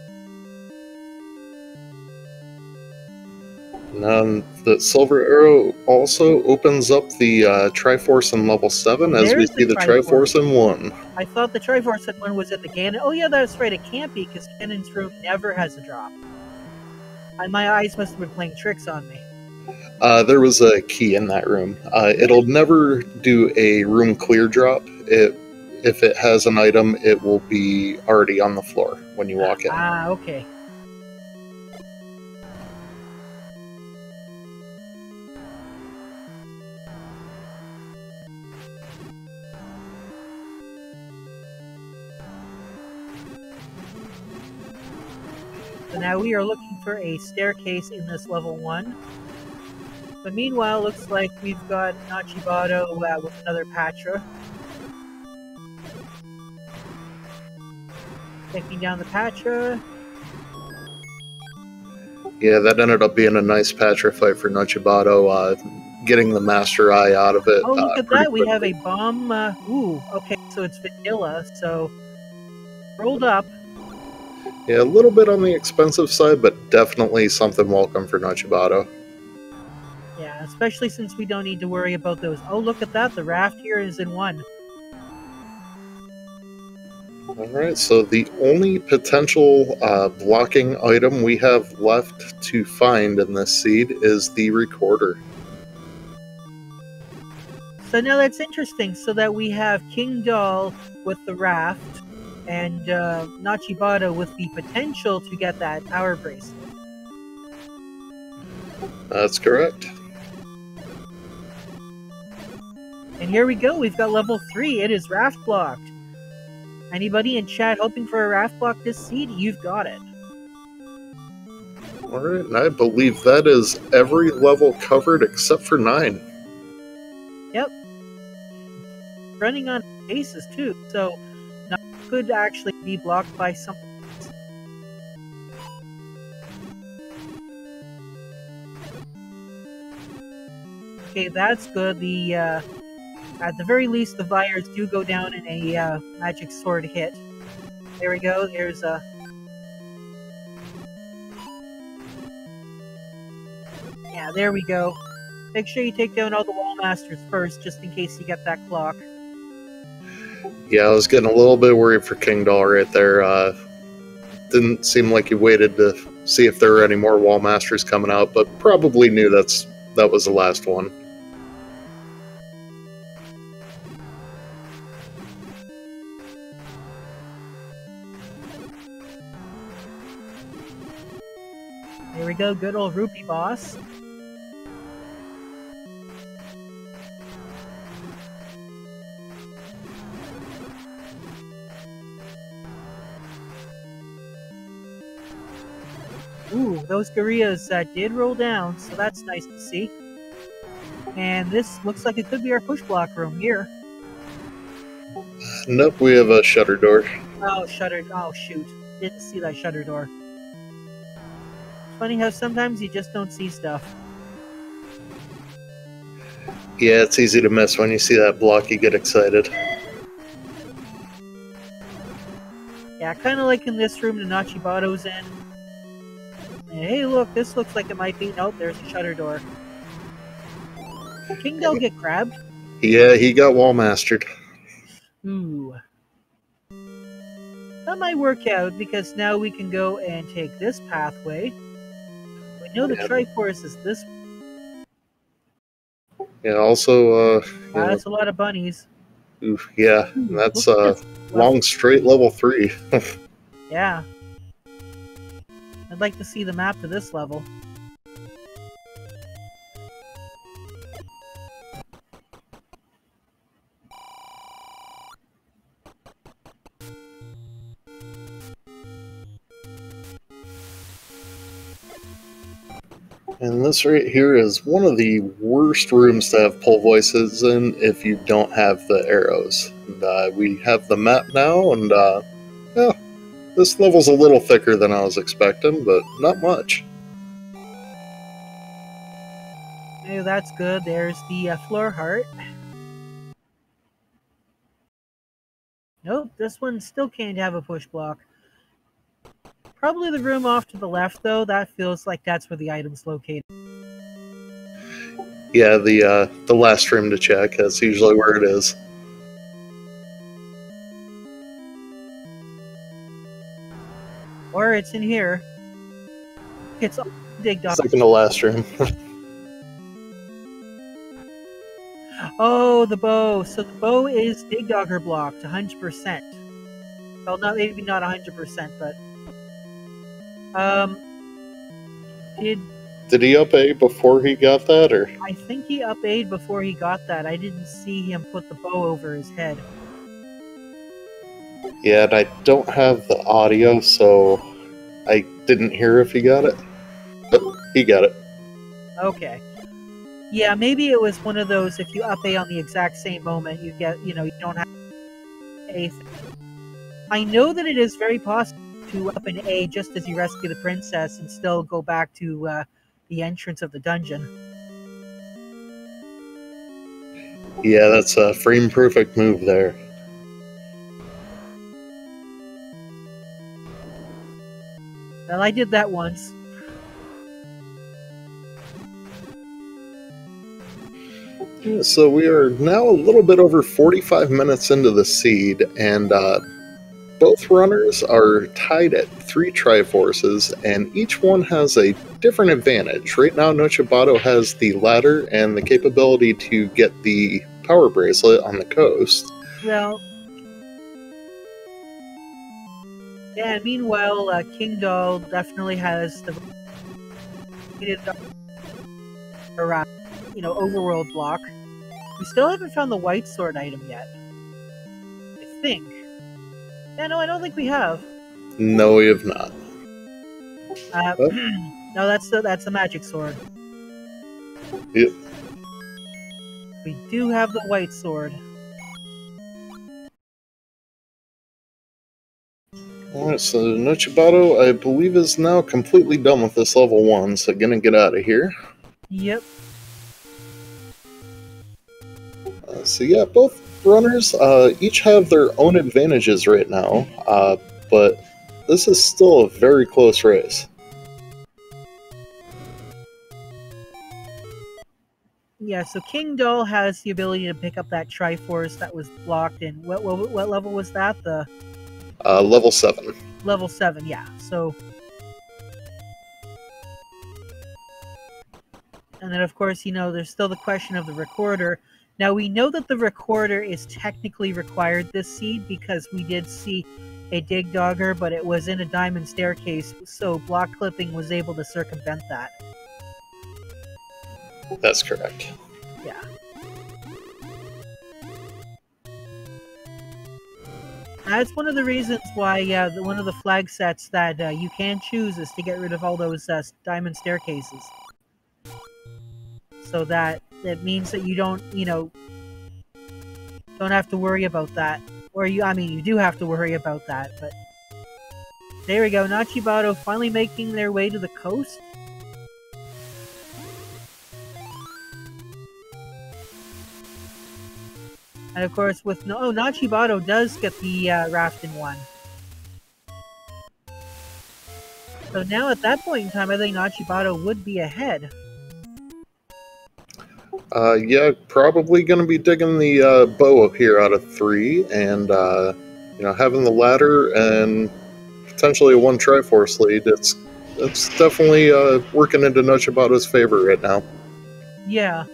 And um, the silver arrow also opens up the uh, Triforce in level seven, as There's we see the Triforce. the Triforce in one. I thought the Triforce in one was at the Ganon. Oh yeah, that's right. It can't be, because Ganon's room never has a drop. I, my eyes must have been playing tricks on me. Uh, there was a key in that room. Uh, it'll never do a room clear drop. It, if it has an item, it will be already on the floor when you walk in. Ah, okay. Now we are looking for a staircase in this level one. But meanwhile, looks like we've got Nochibato uh, with another Patra. Taking down the Patra. Yeah, that ended up being a nice Patra fight for Nochibato, uh, getting the Master Eye out of it. Oh, look uh, at that! Quickly. We have a bomb. Uh, ooh, okay, so it's vanilla, so rolled up. Yeah, a little bit on the expensive side, but definitely something welcome for Nochibato. Yeah, especially since we don't need to worry about those. Oh, look at that. The raft here is in one. Alright, so the only potential uh, blocking item we have left to find in this seed is the recorder. So now that's interesting. So that we have Kingdahl with the raft, and uh, Nochibato with the potential to get that power bracelet. That's correct. And here we go, we've got level three, it is raft blocked. Anybody in chat hoping for a raft block this seed, you've got it. Alright, and I believe that is every level covered except for nine. Yep. running on bases too, so that could actually be blocked by something. Okay, that's good. The uh, at the very least, the Viers do go down in a uh, Magic Sword hit. There we go. There's a. Yeah, there we go. Make sure you take down all the Wall Masters first, just in case you get that clock. Yeah, I was getting a little bit worried for Kingdahl right there. Uh, didn't seem like he waited to see if there were any more Wall Masters coming out, but probably knew that's that was the last one. There we go, good old Rupee Boss. Ooh, those Gorillaz uh, did roll down, so that's nice to see. And this looks like it could be our push block room here. Nope, we have a shutter door. Oh, shutter. Oh, shoot. Didn't see that shutter door. Funny how sometimes you just don't see stuff. Yeah, it's easy to miss when you see that block, you get excited. Yeah, kind of like in this room the Nochibato's in. And hey, look, this looks like it might be. Nope, there's a shutter door. Did Kingdahl get grabbed? Yeah, he got wall mastered. Ooh. That might work out because now we can go and take this pathway. We know the yeah. Triforce is this. Yeah, also. Uh, wow, that's know. a lot of bunnies. Ooh, yeah, Ooh, that's uh, long straight level three. Yeah. I'd like to see the map to this level. And this right here is one of the worst rooms to have pull voices in if you don't have the arrows. And, uh, we have the map now, and uh, yeah. This level's a little thicker than I was expecting, but not much. Hey, that's good. There's the uh, floor heart. Nope, this one still can't have a push block. Probably the room off to the left, though. That feels like that's where the item's located. Yeah, the, uh, the last room to check. That's usually where it is. Or it's in here. It's all digged up. It's like in the last room. Oh, the bow. So the bow is Dig Dogger blocked one hundred percent. Well, not, maybe not one hundred percent, but. Um. Did, did he up A before he got that? Or? I think he up A'd before he got that. I didn't see him put the bow over his head. Yeah, and I don't have the audio, so I didn't hear if he got it. But he got it. Okay. Yeah, maybe it was one of those, if you up A on the exact same moment, you get, you know, you don't have A. I know that it is very possible to up an A just as you rescue the princess and still go back to uh, the entrance of the dungeon. Yeah, that's a frame-perfect move there. Well, I did that once. Yeah, so we are now a little bit over forty-five minutes into the seed, and uh, both runners are tied at three Triforces, and each one has a different advantage. Right now, Nochibato has the ladder and the capability to get the power bracelet on the coast. Well... Yeah, meanwhile, uh, Kingdahl definitely has the, you know, overworld block. We still haven't found the white sword item yet. I think. Yeah, no, I don't think we have. No, we have not. Uh, oh. No, that's the, that's the magic sword. Yep. We do have the white sword. Alright, so Nochibato, I believe, is now completely done with this level one, so gonna get out of here. Yep. Uh, so yeah, both runners uh, each have their own advantages right now, uh, but this is still a very close race. Yeah, so Kingdahl has the ability to pick up that Triforce that was blocked in. What, what, what level was that? The uh, level seven. Level seven, yeah. So, and then of course, you know, there's still the question of the recorder. Now, we know that the recorder is technically required this seed because we did see a dig dogger, but it was in a diamond staircase, so block clipping was able to circumvent that. That's correct. Yeah. That's one of the reasons why uh, the, one of the flag sets that uh, you can choose is to get rid of all those uh, diamond staircases. So that it means that you don't, you know, don't have to worry about that. Or, you, I mean, you do have to worry about that, but... There we go, Nochibato finally making their way to the coast. And of course, with no, oh, Nochibato does get the uh, rafting one. So now at that point in time, I think Nochibato would be ahead. Uh, yeah, probably going to be digging the uh, bow up here out of three, and uh, you know, having the ladder and potentially a one Triforce lead. It's it's definitely uh, working into Nochibato's favor right now. Yeah.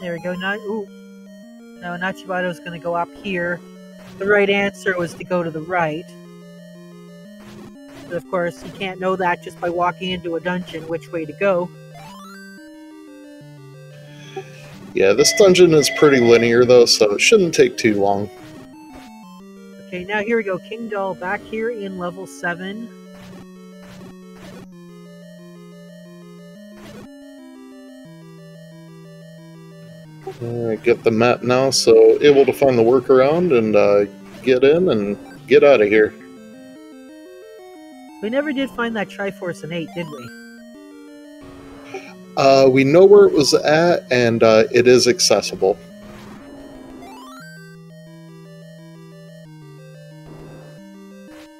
There we go. Not, ooh. Now Nochibato's going to go up here. The right answer was to go to the right. But of course, you can't know that just by walking into a dungeon which way to go. Yeah, this dungeon is pretty linear though, so it shouldn't take too long. Okay, now here we go. Kingdahl back here in level seven. Uh, get the map now, so able to find the workaround and uh, get in and get out of here. We never did find that Triforce in eight, did we? Uh, we know where it was at, and uh, it is accessible.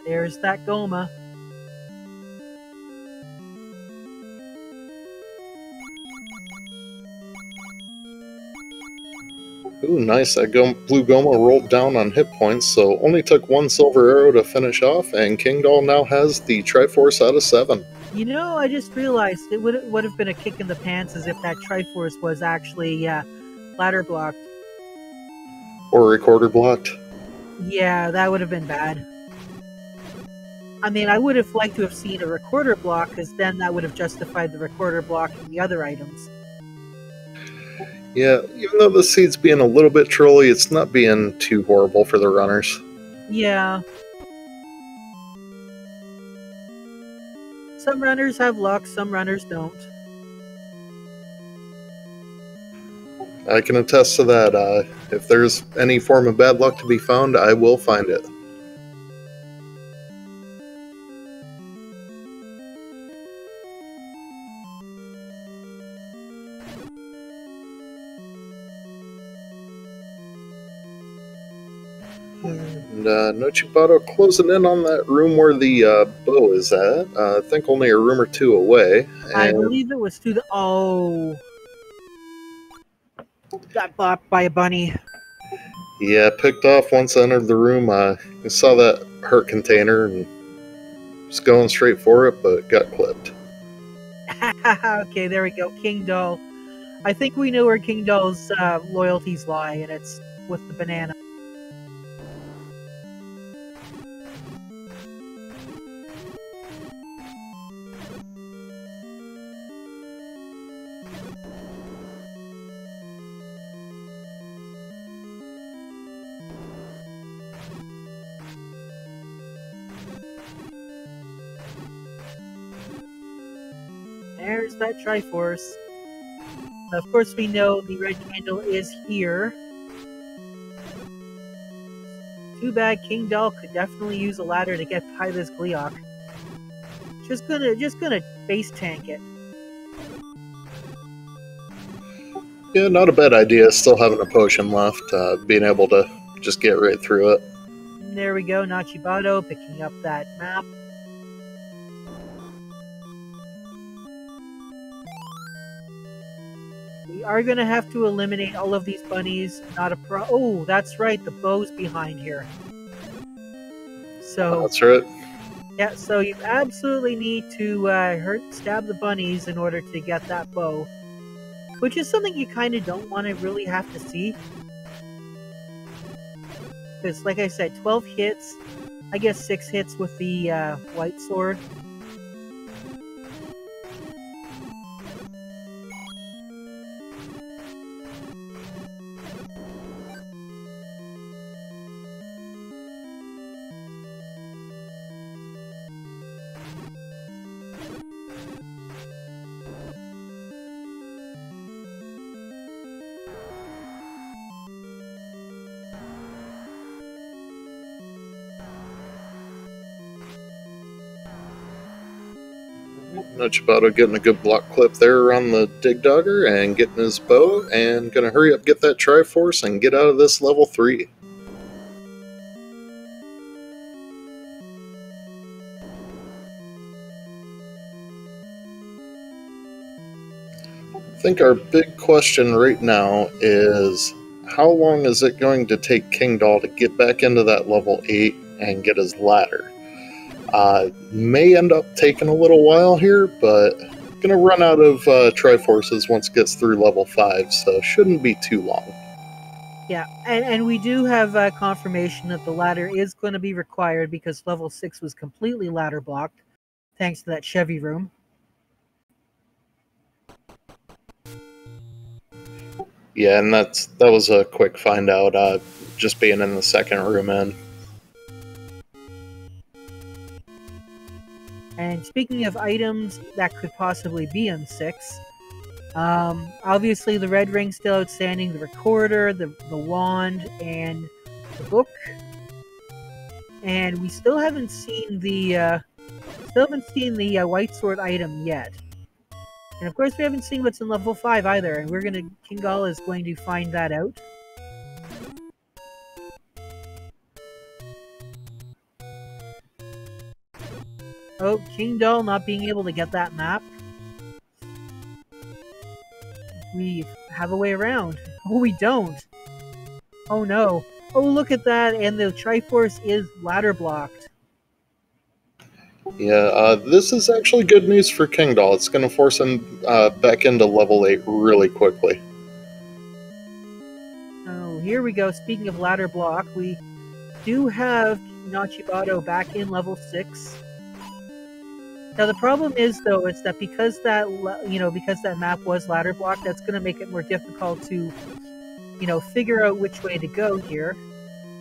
There's that Goma. Ooh, nice. That go blue Goma rolled down on hit points, so only took one silver arrow to finish off, and Kingdahl now has the Triforce out of seven. You know, I just realized it would, would have been a kick in the pants as if that Triforce was actually uh, ladder blocked. Or recorder blocked. Yeah, that would have been bad. I mean, I would have liked to have seen a recorder block, because then that would have justified the recorder block and the other items. Yeah, even though the seed's being a little bit trolly, it's not being too horrible for the runners. Yeah. Some runners have luck, some runners don't. I can attest to that. Uh, if there's any form of bad luck to be found, I will find it. And uh, Nochibato closing in on that room where the uh, bow is at. Uh, I think only a room or two away. And I believe it was through the... Oh. Got bopped by a bunny. Yeah, picked off once I entered the room. Uh, I saw that hurt container and was going straight for it, but got clipped. Okay, there we go. Kingdahl. I think we know where Kingdahl's uh, loyalties lie, and it's with the banana. There's that Triforce. Of course, we know the Regimental is here. Too bad Kingdahl could definitely use a ladder to get by this Gleeok. Just gonna, just gonna base tank it. Yeah, not a bad idea. Still having a potion left, uh, being able to just get right through it. There we go, Nochibato picking up that map. We are going to have to eliminate all of these bunnies. Not a pro. Oh, that's right. The bow's behind here. So that's right. Yeah, so you absolutely need to uh, hurt, stab the bunnies in order to get that bow, which is something you kind of don't want to really have to see. Because, like I said, twelve hits. I guess six hits with the uh, white sword. Nochibato getting a good block clip there around the Dig Dogger and getting his bow, and gonna hurry up, get that Triforce, and get out of this level three. I think our big question right now is how long is it going to take Kingdahl to get back into that level eight and get his ladder? Uh, may end up taking a little while here, but gonna run out of uh, Triforces once it gets through level five, so shouldn't be too long. Yeah, and, and we do have uh, confirmation that the ladder is going to be required because level six was completely ladder blocked, thanks to that Chevy room. Yeah, and that's that was a quick find out, uh, just being in the second room in. And speaking of items that could possibly be on six, um, obviously the red ring's still outstanding, the recorder, the, the wand, and the book. And we still haven't seen the uh, still haven't seen the uh, white sword item yet. And of course we haven't seen what's in level five either, and we're gonna Kingdahl is going to find that out. Oh, Kingdahl not being able to get that map. We have a way around. Oh, we don't. Oh, no. Oh, look at that. And the Triforce is ladder blocked. Yeah, uh, this is actually good news for Kingdahl. It's going to force him uh, back into level eight really quickly. Oh, here we go. Speaking of ladder block, we do have Nochibato back in level six. Now the problem is, though, is that because that you know because that map was ladder blocked, that's going to make it more difficult to, you know, figure out which way to go here.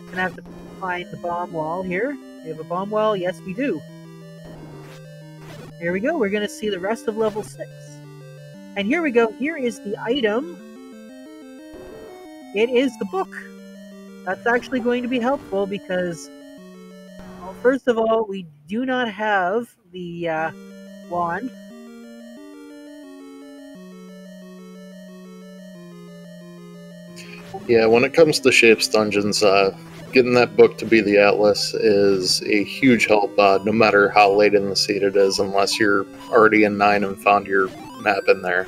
Gonna have to find the bomb wall here. We have a bomb wall, yes, we do. Here we go. We're gonna see the rest of level six, and here we go. Here is the item. It is the book. That's actually going to be helpful because, well, first of all, we do not have the uh, wand. Yeah, when it comes to Shapes Dungeons, uh, getting that book to be the Atlas is a huge help, uh, no matter how late in the seat it is, unless you're already in nine and found your map in there.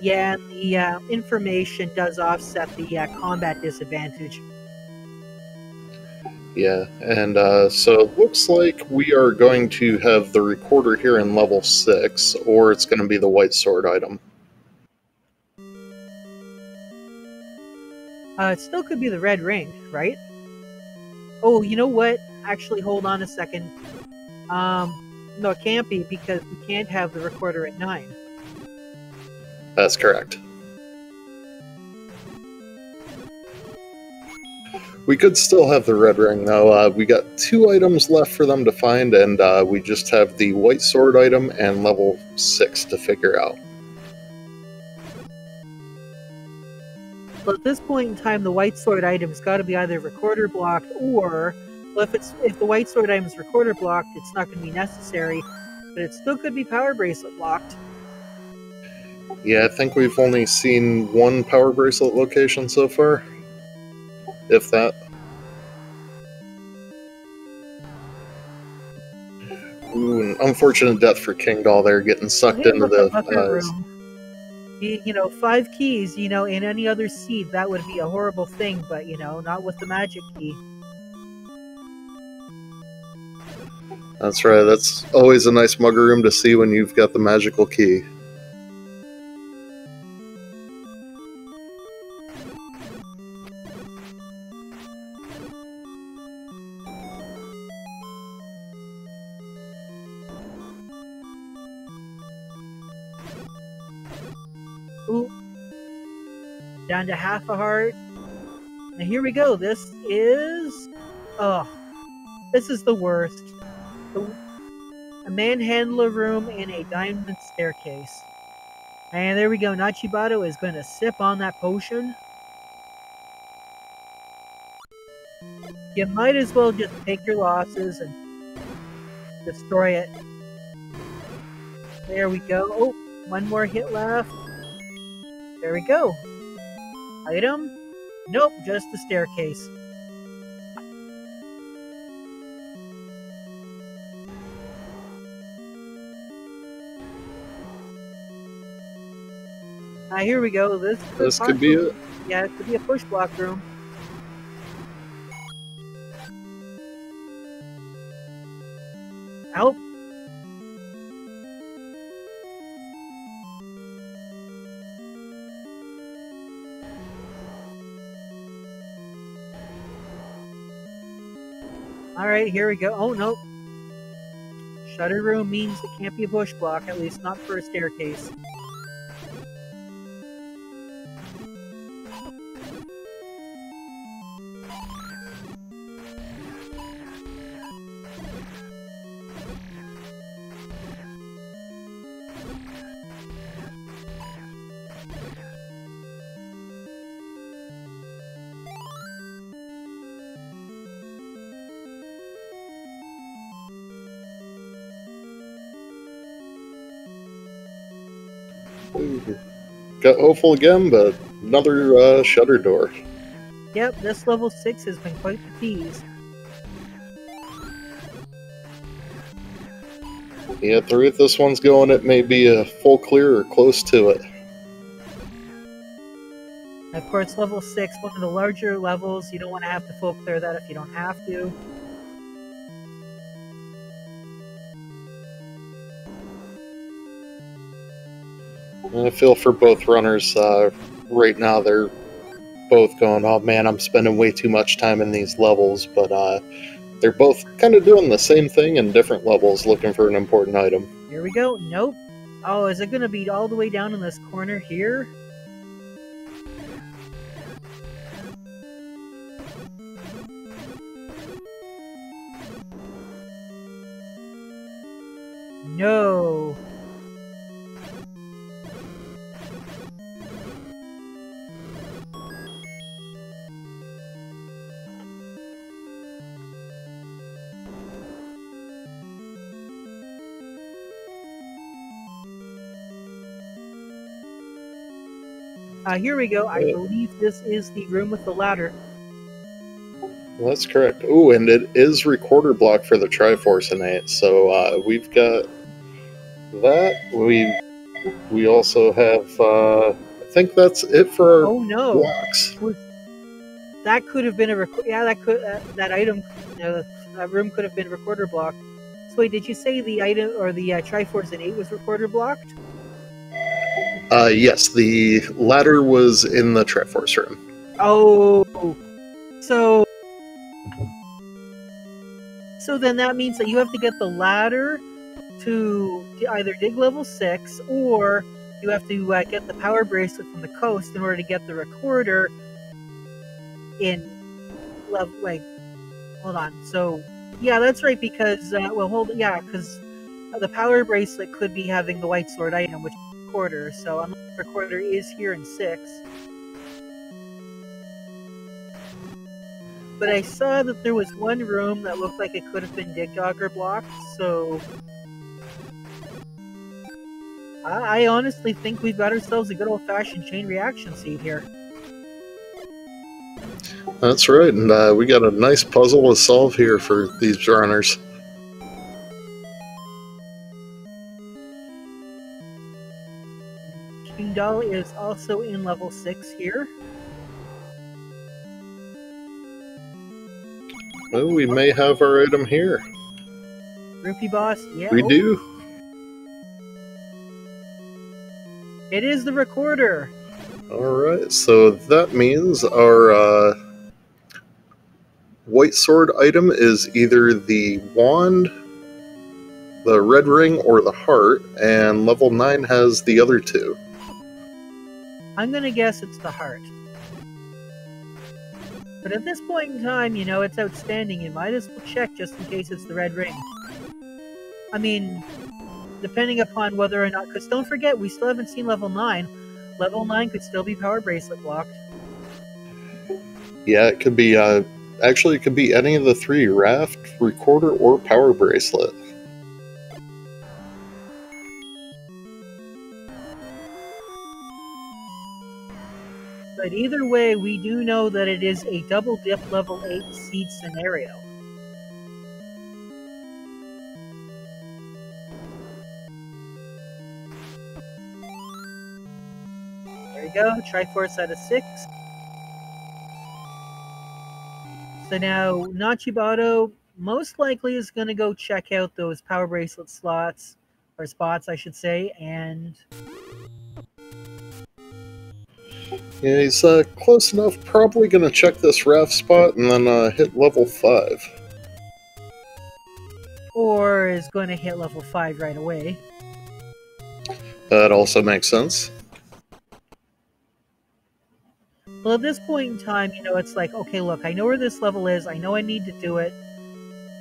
Yeah, and the uh, information does offset the uh, combat disadvantage. Yeah, and uh, so it looks like we are going to have the recorder here in level six, or it's going to be the white sword item. Uh, it still could be the red ring, right? Oh, you know what? Actually, hold on a second. Um, no, it can't be, because we can't have the recorder at nine. That's correct. We could still have the red ring, though. Uh, we got two items left for them to find, and uh, we just have the white sword item and level six to figure out. Well, at this point in time, the white sword item's got to be either recorder blocked, or well, if it's if the white sword item is recorder blocked, it's not going to be necessary. But it still could be power bracelet blocked. Yeah, I think we've only seen one power bracelet location so far. If that. Ooh, an unfortunate death for Kingdahl there, getting sucked into the room. You, you know, five keys, you know, in any other seed, that would be a horrible thing, but, you know, not with the magic key. That's right, that's always a nice mugger room to see when you've got the magical key. Down to half a heart. And here we go. This is... Oh. This is the worst. A manhandler room in a diamond staircase. And there we go. Nochibato is going to sip on that potion. You might as well just take your losses and destroy it. There we go. Oh, one more hit left. There we go. Item? Nope, just the staircase. Ah, here we go. This, this could be it. Yeah, it could be a push block room. Out. Alright, here we go. Oh, no. Shutter room means it can't be a bush block, at least not for a staircase. Got hopeful again, but another uh, shutter door. Yep, this level six has been quite the tease. Yeah, three if this one's going, it may be a full clear or close to it. Of course, level six, one of the larger levels. You don't want to have to full clear that if you don't have to. I feel for both runners uh, right now. They're both going, oh man, I'm spending way too much time in these levels, but uh, they're both kind of doing the same thing in different levels, looking for an important item. Here we go. Nope. Oh, is it going to be all the way down in this corner here? No. Uh, here we go. I believe this is the room with the ladder. Well, that's correct. Ooh, and it is recorder block for the Triforce Innate. So uh, we've got that. We we also have. Uh, I think that's it for. Oh no! Blocks. That could have been a record. Yeah, that could uh, that item. Uh, that room could have been recorder blocked. So wait, did you say the item or the uh, Triforce Innate was recorder blocked? Uh, yes, the ladder was in the Triforce room. Oh, so so then that means that you have to get the ladder to either dig level six, or you have to uh, get the power bracelet from the coast in order to get the recorder in level. Wait, hold on. So, yeah, that's right, because, uh, well, hold, yeah, because the power bracelet could be having the white sword item, which is quarter, so I'm not sure quarter is here in six. But I saw that there was one room that looked like it could have been Dig Dogger blocked, so I, I honestly think we've got ourselves a good old-fashioned chain reaction seed here. That's right, and uh, we got a nice puzzle to solve here for these runners. Kingdahl is also in level six here. Oh, we may have our item here. Rupee Boss, yeah. We oh. do. It is the recorder. Alright, so that means our uh, white sword item is either the wand, the red ring, or the heart, and level nine has the other two. I'm going to guess it's the heart. But at this point in time, you know, it's outstanding. You might as well check just in case it's the red ring. I mean, depending upon whether or not... Because don't forget, we still haven't seen level nine. Level nine could still be power bracelet blocked. Yeah, it could be... Uh, actually, it could be any of the three. Raft, recorder, or power bracelet. But either way, we do know that it is a double dip level eight seed scenario. There you go, Triforce out of six. So now, Nochibato most likely is going to go check out those power bracelet slots, or spots, I should say, and... Yeah, he's uh, close enough, probably going to check this raft spot and then uh, hit level five. Or is going to hit level five right away. That also makes sense. Well, at this point in time, you know, it's like, okay, look, I know where this level is, I know I need to do it.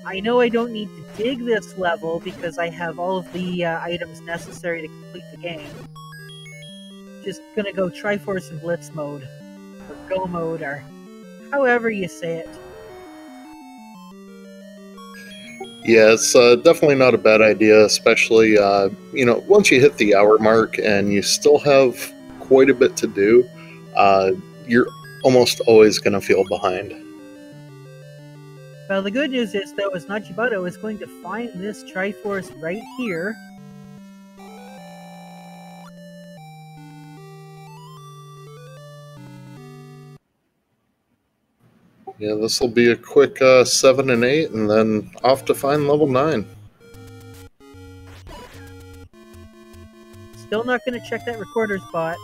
I know I don't need to dig this level because I have all of the uh, items necessary to complete the game. Just gonna go Triforce in Blitz mode, or Go mode, or however you say it. Yeah, it's uh, definitely not a bad idea, especially, uh, you know, once you hit the hour mark and you still have quite a bit to do, uh, you're almost always gonna feel behind. Well, the good news is, though, is Nochibato is going to find this Triforce right here. Yeah, this will be a quick uh, seven and eight, and then off to find level nine. Still not going to check that recorder spot.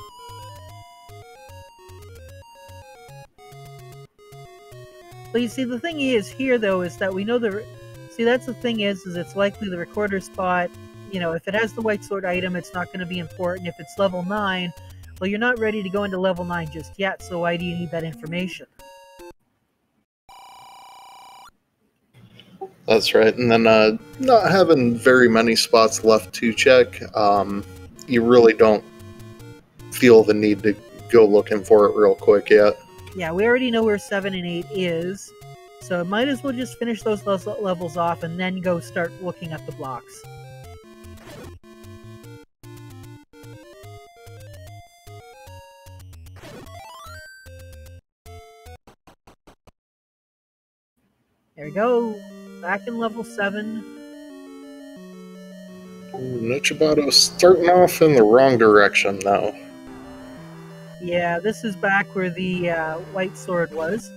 But you see, the thing is here, though, is that we know the... See, that's the thing is, is it's likely the recorder spot, you know, if it has the white sword item, it's not going to be important. If it's level nine, well, you're not ready to go into level nine just yet, so why do you need that information? That's right, and then uh, not having very many spots left to check, um, you really don't feel the need to go looking for it real quick yet. Yeah, we already know where seven and eight is, so might as well just finish those levels off and then go start looking at the blocks. There we go. Back in level seven. Nochibato's starting off in the wrong direction now. Yeah, this is back where the uh, white sword was.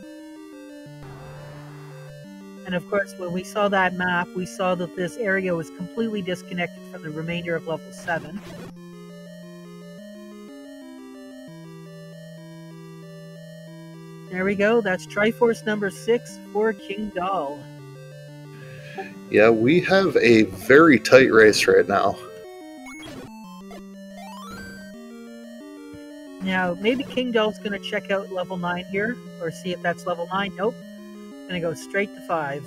And of course, when we saw that map, we saw that this area was completely disconnected from the remainder of level seven. There we go, that's Triforce number six for Kingdahl. Yeah, we have a very tight race right now. Now, maybe Kingdahl's going to check out level nine here, or see if that's level nine. Nope. gonna go straight to five.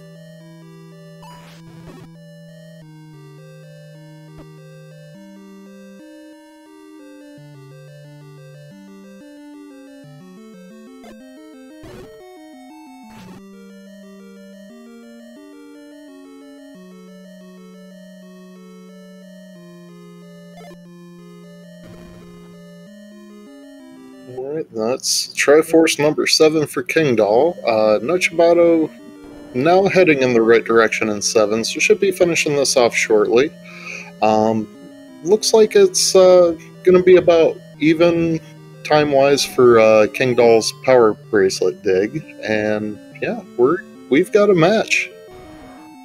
That's Triforce number seven for Kingdahl. Uh, Nochibato now heading in the right direction in seven, so should be finishing this off shortly. Um, looks like it's uh, going to be about even time-wise for uh, Kingdahl's power bracelet dig, and yeah, we're we've got a match.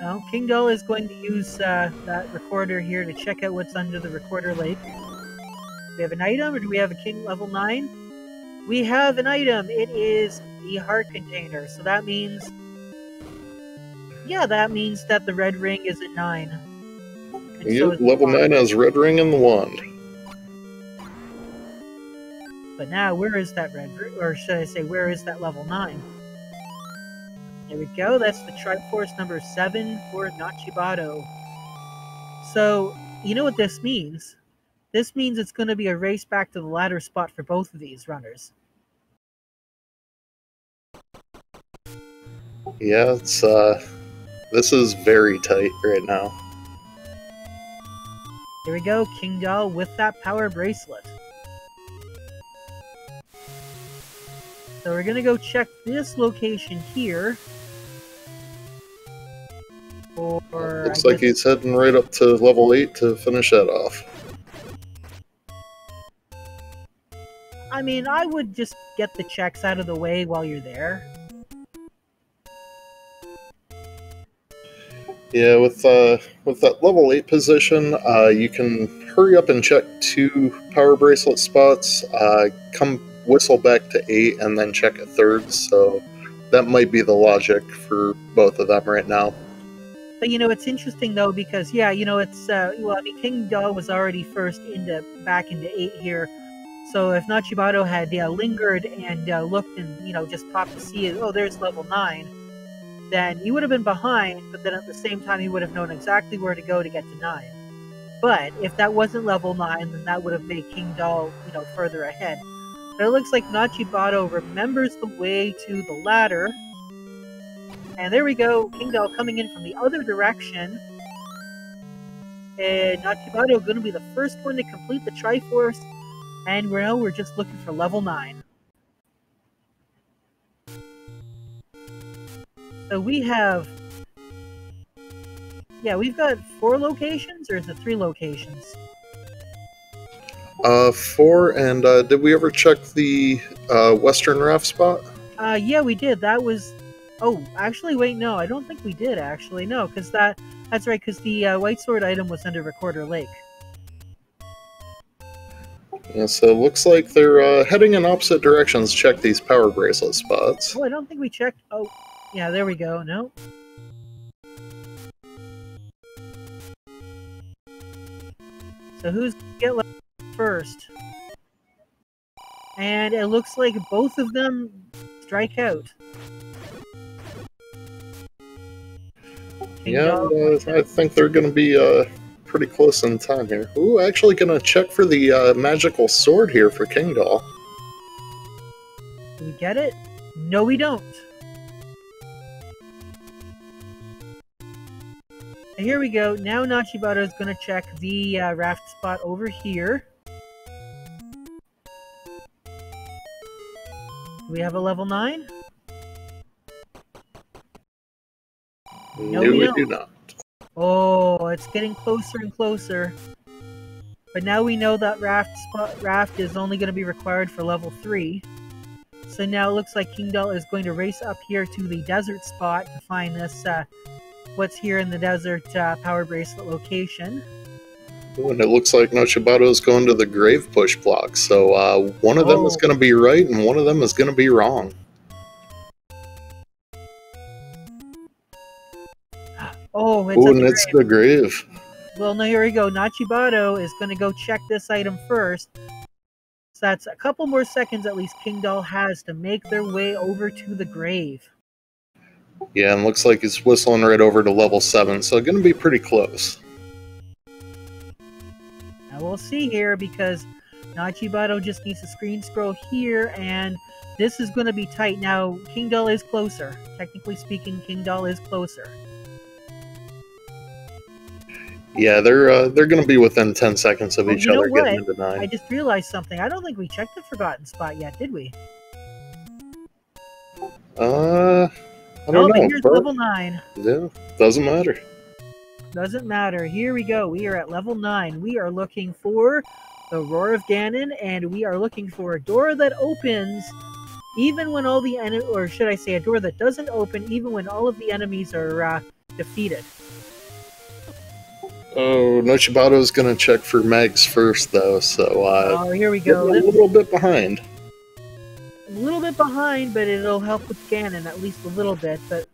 Now Kingdahl is going to use uh, that recorder here to check out what's under the recorder lake. Do we have an item, or do we have a king level nine? We have an item. It is the heart container. So that means... Yeah, that means that the red ring is a nine. Yep, so level nine has red ring and the wand. But now, where is that red ring? Or should I say, where is that level nine? There we go. That's the Triforce number seven for Nochibato. So, you know what this means? This means it's going to be a race back to the ladder spot for both of these runners. Yeah, it's, uh, this is very tight right now. Here we go, Kingdahl with that power bracelet. So we're going to go check this location here. Or looks like he's heading right up to level eight to finish that off. I mean, I would just get the checks out of the way while you're there. Yeah, with uh, with that level eight position, uh, you can hurry up and check two power bracelet spots, uh, come whistle back to eight, and then check a third, so that might be the logic for both of them right now. But, you know, it's interesting, though, because, yeah, you know, it's, uh, well, I mean, Kingdahl was already first into back into eight here. So if Nochibato had yeah, lingered and uh, looked and, you know, just popped to see, oh, there's level nine, then he would have been behind, but then at the same time he would have known exactly where to go to get to nine. But if that wasn't level nine, then that would have made Kingdahl, you know, further ahead. But it looks like Nochibato remembers the way to the ladder. And there we go, Kingdahl coming in from the other direction. And Nochibato going to be the first one to complete the Triforce. And we're, we're just looking for level nine. So we have... Yeah, we've got four locations, or is it three locations? Uh, four, and uh, did we ever check the uh, Western Raft spot? Uh, yeah, we did. That was... Oh, actually, wait, no. I don't think we did, actually. No, because that... That's right, because the uh, White Sword item was under Recorder Lake. Yeah, so it looks like they're uh, heading in opposite directions. Check these power bracelet spots. Oh, I don't think we checked. Oh, yeah, there we go. No. So who's gonna get left first? And it looks like both of them strike out. Yeah, uh, I think they're going to be... Uh... pretty close in time here. Ooh, actually gonna check for the uh, magical sword here for Kingdahl. Do we get it? No, we don't. And here we go. Now Nochibato is gonna check the uh, raft spot over here. Do we have a level nine? No, no we, we do not. Oh, it's getting closer and closer. But now we know that raft spot raft is only going to be required for level three. So now it looks like Kingdahl is going to race up here to the desert spot to find this, uh, what's here in the desert uh, power bracelet location. Oh, and it looks like Nochibato is going to the grave push block. So uh, one of them oh. is going to be right and one of them is going to be wrong. Oh, it's, Ooh, and it's the grave. Well, now here we go. Nochibato is going to go check this item first. So that's a couple more seconds at least Kingdahl has to make their way over to the grave. Yeah, and looks like he's whistling right over to level seven, so going to be pretty close. Now we'll see here, because Nochibato just needs to screen scroll here, and this is going to be tight. Now, Kingdahl is closer. Technically speaking, Kingdahl is closer. Yeah, they're uh, they're going to be within ten seconds of well, each other getting into nine. I just realized something. I don't think we checked the forgotten spot yet, did we? Uh, I don't oh, know. But here's but, level nine. Yeah, doesn't matter. Doesn't matter. Here we go. We are at level nine. We are looking for the Roar of Ganon, and we are looking for a door that opens, even when all the enemies, or should I say, a door that doesn't open, even when all of the enemies are uh, defeated. Oh, Nochibato's going to check for Megs first, though, so uh, oh, here we go. A little, little bit behind. A little bit behind, but it'll help with Ganon, at least a little bit. But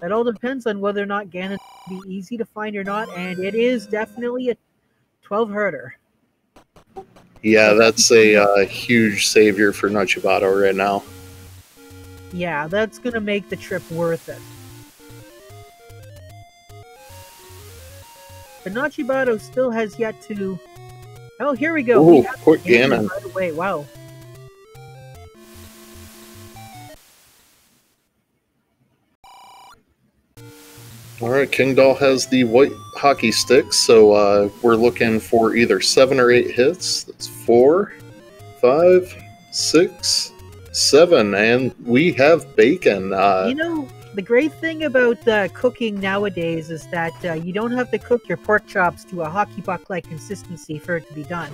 that all depends on whether or not Ganon will be easy to find or not, and it is definitely a twelve-herder. Yeah, that's a uh, huge savior for Nochibato right now. Yeah, that's going to make the trip worth it. But Nochibato still has yet to... Oh, here we go. Oh, quick Ganon. Right away. Wow. Alright, Kingdahl has the white hockey stick, so uh, we're looking for either seven or eight hits. That's four, five, six, seven, and we have bacon. Uh, you know... The great thing about uh, cooking nowadays is that uh, you don't have to cook your pork chops to a hockey puck-like consistency for it to be done.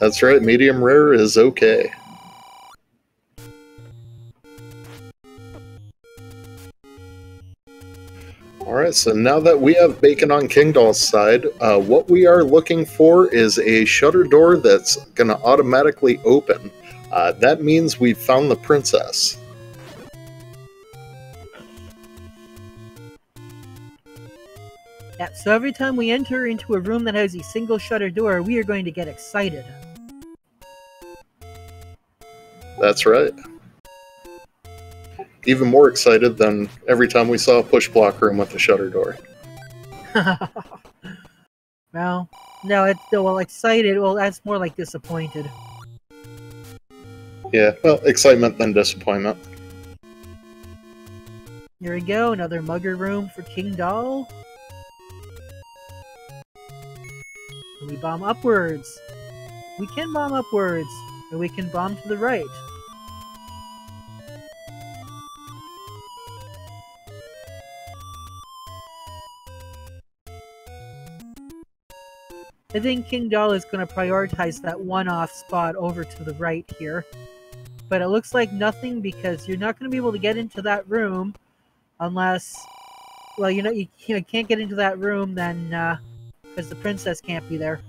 That's right, medium rare is okay. Alright, so now that we have bacon on Kingdahl's side, uh, what we are looking for is a shutter door that's going to automatically open. Uh, that means we've found the princess. Yeah, so every time we enter into a room that has a single shutter door, we are going to get excited. That's right. Even more excited than every time we saw a push block room with a shutter door. Well, no, it's well excited. Well, that's more like disappointed. Yeah, well, excitement than disappointment. Here we go, another mugger room for Kingdahl. We bomb upwards. We can bomb upwards, and we can bomb to the right. I think Kingdahl is going to prioritize that one-off spot over to the right here. But it looks like nothing, because you're not going to be able to get into that room unless... Well, you know, you can't get into that room, then... Uh, because the princess can't be there.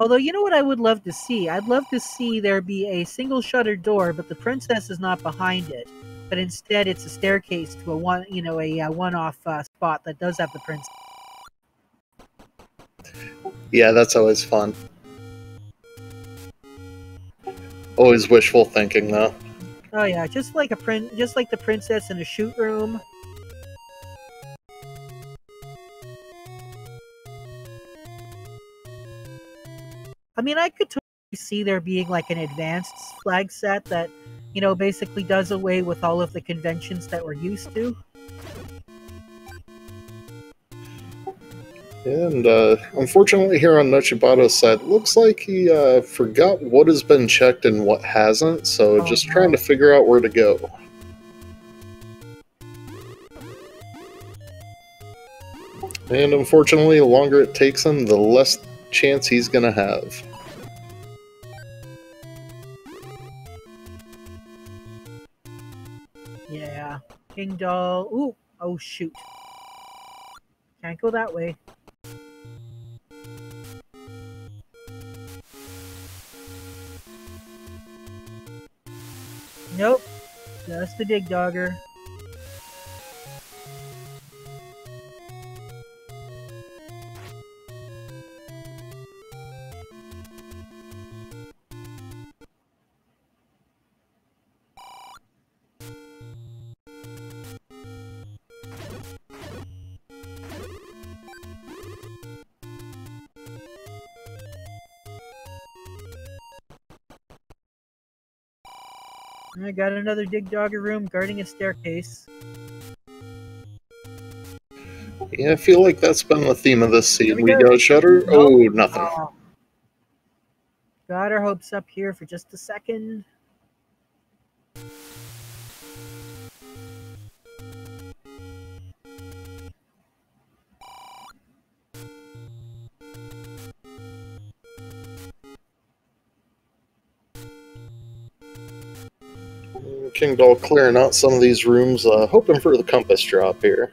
Although, you know what I would love to see? I'd love to see there be a single shutter door, but the princess is not behind it. But instead, it's a staircase to a one, you know, a, a one-off uh, spot that does have the princess. Yeah, that's always fun. Always wishful thinking, though. Oh yeah, just like a prin- just like the princess in a shoot room. I mean, I could totally see there being like an advanced flag set that, you know, basically does away with all of the conventions that we're used to. And uh, unfortunately here on Nochibato's side, looks like he uh, forgot what has been checked and what hasn't, so oh, just no. trying to figure out where to go. And unfortunately, the longer it takes him, the less chance he's going to have. Yeah, Kingdahl. Ooh, oh shoot. Can't go that way. Nope, that's the dig dogger. I got another dig dogger room guarding a staircase. Yeah, I feel like that's been the theme of this season. We, we go shutter. Nope. Oh, nothing. Oh. Got our hopes up here for just a second. Kingdahl clearing out some of these rooms, uh, hoping for the compass drop here.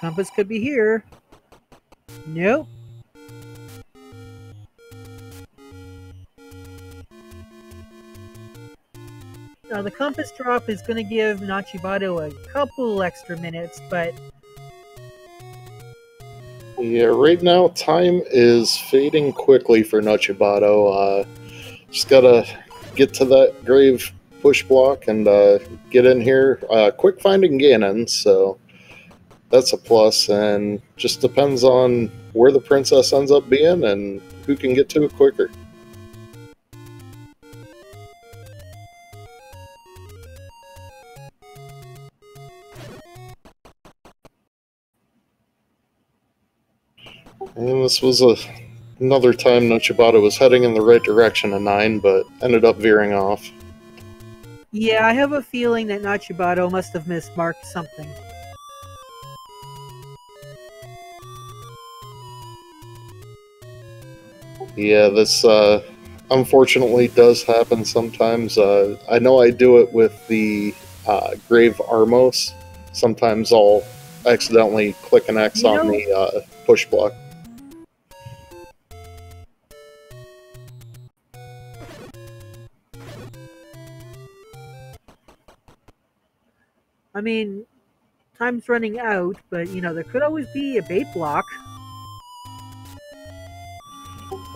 Compass could be here. Nope. Now the compass drop is going to give Nochibato a couple extra minutes, but... yeah, right now time is fading quickly for Nochibato. Uh, just got to get to that grave push block and uh, get in here. Uh, quick finding Ganon, so that's a plus, and just depends on where the princess ends up being and who can get to it quicker. And this was a, another time Nochibato was heading in the right direction at nine, but ended up veering off. Yeah, I have a feeling that Nochibato must have mismarked something. Yeah, this uh, unfortunately does happen sometimes. Uh, I know I do it with the uh, Grave Armos. Sometimes I'll accidentally click an X you on know... the uh, push block. I mean, time's running out, but, you know, there could always be a bait block.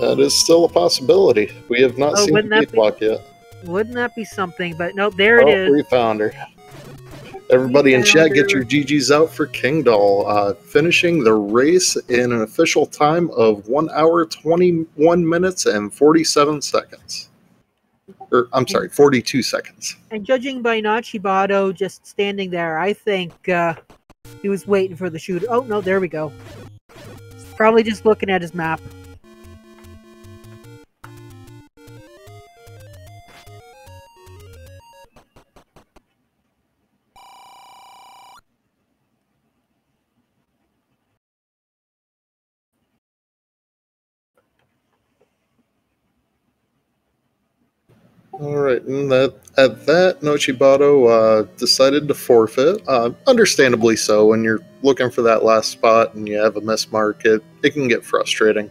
That is still a possibility. We have not oh, seen the bait be, block yet. Wouldn't that be something? But, nope, there oh, it is. We found her. Everybody we in chat, her. Get your G Gs out for Kingdahl. Uh, finishing the race in an official time of one hour, twenty-one minutes, and forty-seven seconds. Or, I'm sorry, forty-two seconds. And judging by Nochibato just standing there, I think uh, he was waiting for the shoot. Oh, no, there we go. He's probably just looking at his map. Alright, and that, at that, Nochibato uh, decided to forfeit. Uh, understandably so, when you're looking for that last spot and you have a mismark, it, it can get frustrating.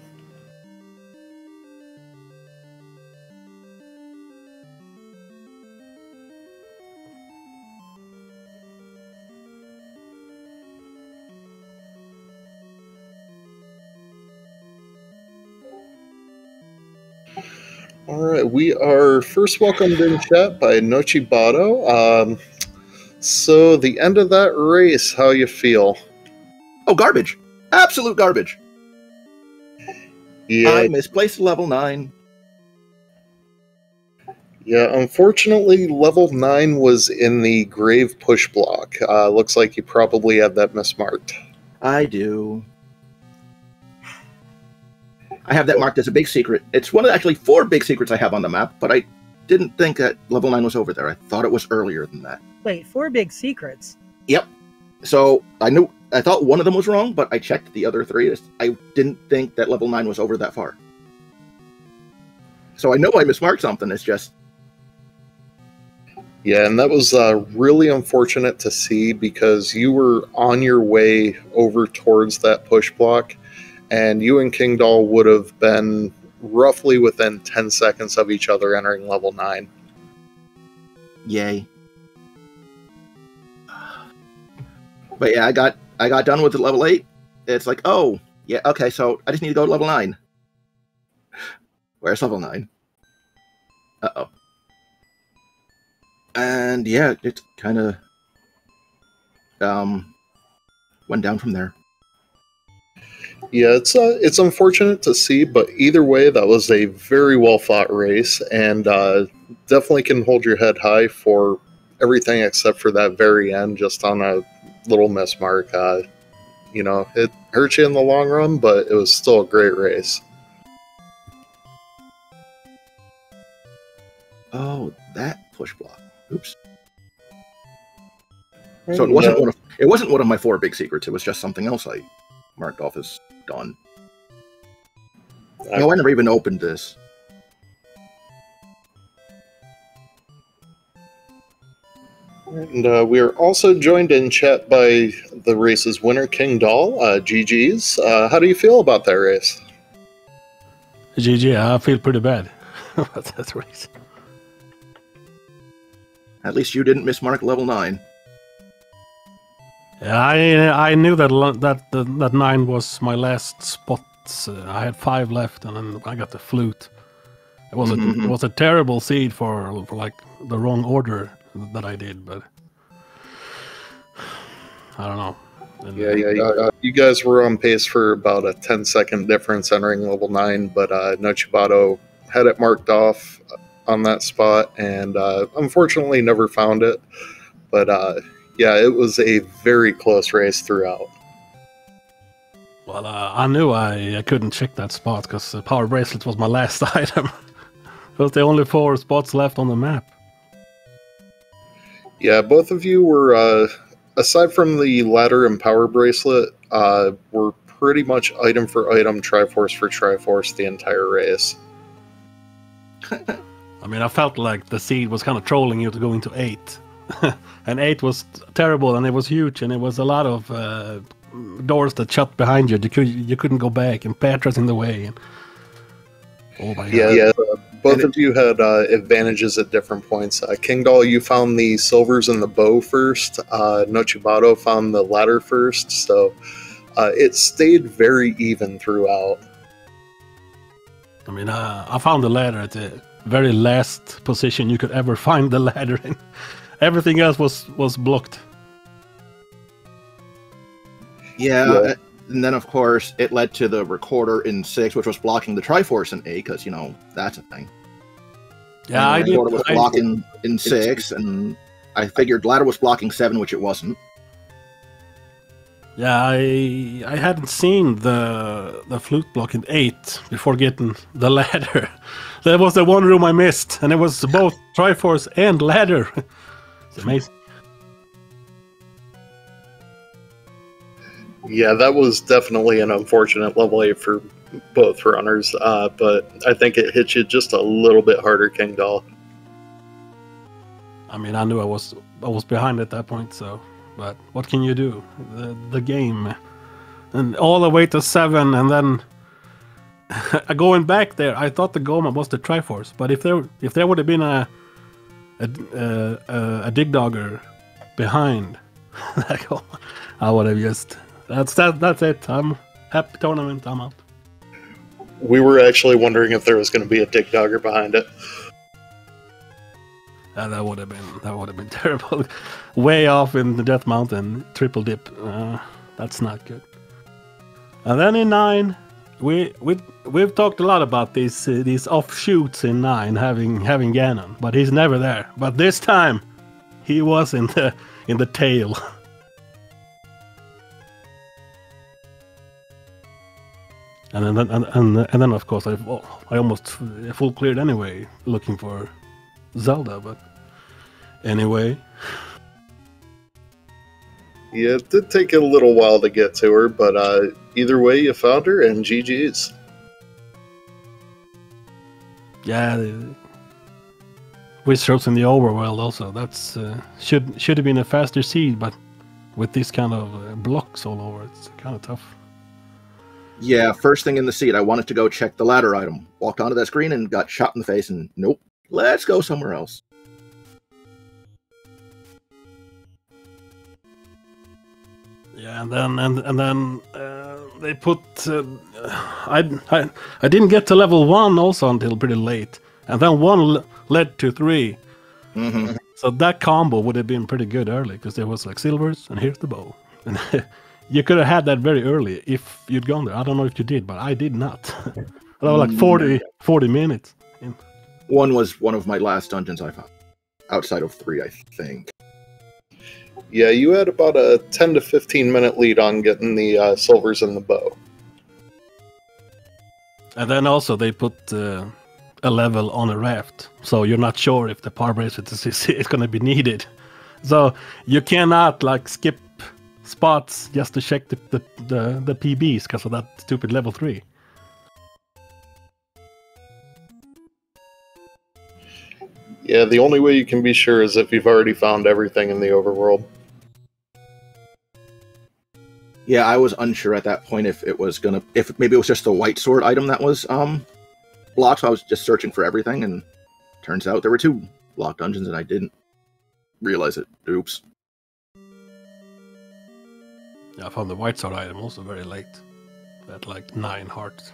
Alright, we are first welcomed in chat by Nochibato. Um, so, the end of that race, how you feel? Oh, garbage! Absolute garbage! Yeah. I misplaced level nine. Yeah, unfortunately, level nine was in the grave push block. Uh, looks like you probably had that mismarked. I do. I have that marked as a big secret. It's one of actually four big secrets I have on the map, but I didn't think that level nine was over there. I thought it was earlier than that. Wait, four big secrets? Yep. So I knew I thought one of them was wrong, but I checked the other three. I didn't think that level nine was over that far. So I know I mismarked something. It's just... yeah, and that was uh, really unfortunate to see because you were on your way over towards that push block, and you and Kingdahl would have been roughly within ten seconds of each other entering level nine. Yay. But yeah, I got I got done with level eight. It's like, oh, yeah, okay, so I just need to go to level nine. Where's level nine? Uh-oh. And yeah, it's kind of... Um... went down from there. Yeah, it's uh, it's unfortunate to see, but either way, that was a very well-fought race, and uh, definitely can hold your head high for everything except for that very end, just on a little miss mark. Uh, you know, it hurt you in the long run, but it was still a great race. Oh, that push block. Oops. So it wasn't, yeah. one of, it wasn't one of my four big secrets, it was just something else I marked off as done. I, no, I never even opened this. And uh, we are also joined in chat by the race's winner, Kingdahl. Uh, G G's. Uh, how do you feel about that race? G G, I feel pretty bad about that race. At least you didn't miss mark level nine. I I knew that that that nine was my last spot. I had five left, and then I got the flute. It was mm-hmm. a, it was a terrible seed for for like the wrong order that I did, but I don't know. And yeah, yeah, yeah. You guys were on pace for about a ten second difference entering level nine, but uh, Nochibato had it marked off on that spot, and uh, unfortunately never found it, but. Uh, Yeah, it was a very close race throughout. Well, uh, I knew I, I couldn't check that spot because the power bracelet was my last item. It was the only four spots left on the map. Yeah, both of you were, uh, aside from the ladder and power bracelet, uh, were pretty much item for item, Triforce for Triforce the entire race. I mean, I felt like the seed was kind of trolling you to go into eight. And eight was terrible, and it was huge, and it was a lot of uh, doors that shut behind you. You, could, you couldn't go back, and Patra's in the way. And... Oh my yeah, God. Yeah, uh, both and of it... you had uh, advantages at different points. Uh, Kingdahl, you found the silvers and the bow first. Uh, Nochibato found the ladder first, so uh, it stayed very even throughout. I mean, uh, I found the ladder at the very last position you could ever find the ladder in. Everything else was was blocked. Yeah, yeah, and then of course it led to the recorder in six, which was blocking the Triforce in eight, because you know that's a thing. Yeah, I did. Recorder was blocking in six, and I figured ladder was blocking seven, which it wasn't. Yeah, I I hadn't seen the the flute block in eight before getting the ladder. That was the one room I missed, and it was both Triforce and ladder. Amazing. Yeah, that was definitely an unfortunate level eight for both runners, uh, but I think it hit you just a little bit harder, Kingdahl. I mean, I knew I was I was behind at that point, so but what can you do? The the game, and all the way to seven, and then going back there, I thought the Goma was the Triforce, but if there if there would have been a A, uh, a dig dogger behind. I would have just that's that. That's it. I'm happy tournament. I'm out. We were actually wondering if there was going to be a dig dogger behind it. Uh, that would have been that would have been terrible. Way off in the Death Mountain, triple dip. Uh, that's not good. And then in nine, we we we've talked a lot about these uh, these offshoots in nine having having Ganon, but he's never there. But this time, he was in the in the tail. And then and and, and then of course I I almost full cleared anyway, looking for Zelda. But anyway. Yeah, it did take a little while to get to her, but uh, either way, you found her, and G G's. Yeah, Wizards in the overworld also. That's uh, should should have been a faster seed, but with these kind of uh, blocks all over, it's kind of tough. Yeah, first thing in the seed, I wanted to go check the ladder item. Walked onto that screen and got shot in the face, and nope, let's go somewhere else. Yeah, and then and and then uh, they put. Uh, I, I I didn't get to level one also until pretty late, and then one l led to three. Mm-hmm. So that combo would have been pretty good early because there was like silvers and here's the bow, and You could have had that very early if you'd gone there. I don't know if you did, but I did not. I was like forty, forty minutes in. One was one of my last dungeons I found. Outside of three, I think. Yeah, you had about a ten to fifteen minute lead on getting the uh, silvers and the bow. And then also they put uh, a level on a raft, so you're not sure if the power bracelet is, is going to be needed. So you cannot like skip spots just to check the, the, the, the P Bs because of that stupid level three. Yeah, the only way you can be sure is if you've already found everything in the overworld. Yeah, I was unsure at that point if it was gonna, if maybe it was just the white sword item that was um locked. So I was just searching for everything, and turns out there were two locked dungeons, and I didn't realize it. Oops. Yeah, I found the white sword item also very late, at like nine hearts.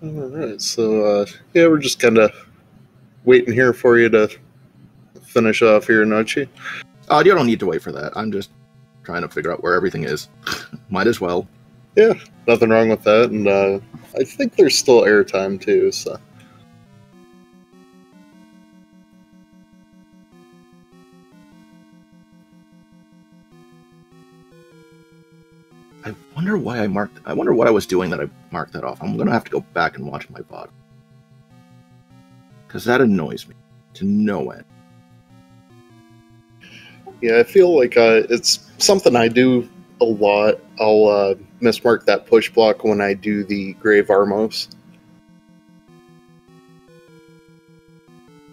Alright, so, uh, yeah, we're just kind of waiting here for you to finish off here, Nochi. Uh, you don't need to wait for that. I'm just trying to figure out where everything is. Might as well. Yeah, nothing wrong with that, and uh, I think there's still airtime, too, so... I wonder why I marked... I wonder what I was doing that I marked that off. I'm going to have to go back and watch my bot. Because that annoys me. To no end. Yeah, I feel like uh, it's something I do a lot. I'll uh, mismark that push block when I do the Grave Armos.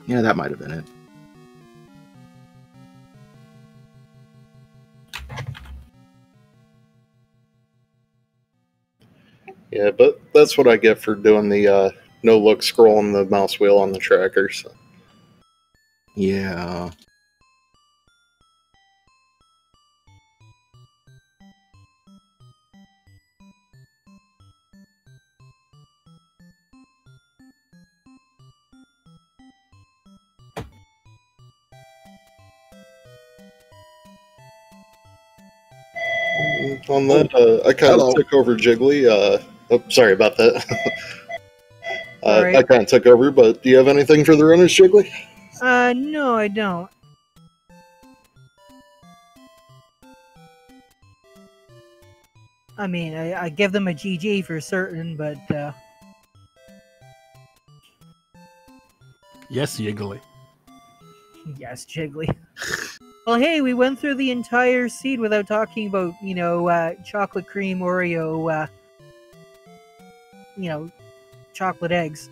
Yeah, that might have been it. Yeah, but that's what I get for doing the uh, no-look scrolling the mouse wheel on the tracker. So. Yeah. On that, uh, I kind of took over Jiggly. Uh, Oh, sorry about that. uh, right. I kind of took over, but do you have anything for the runners, Jiggly? Uh, no, I don't. I mean, I, I give them a G G for certain, but... Uh... Yes, Jiggly. Yes, Jiggly. Well, hey, we went through the entire seed without talking about, you know, uh, chocolate cream Oreo... Uh, you know, chocolate eggs.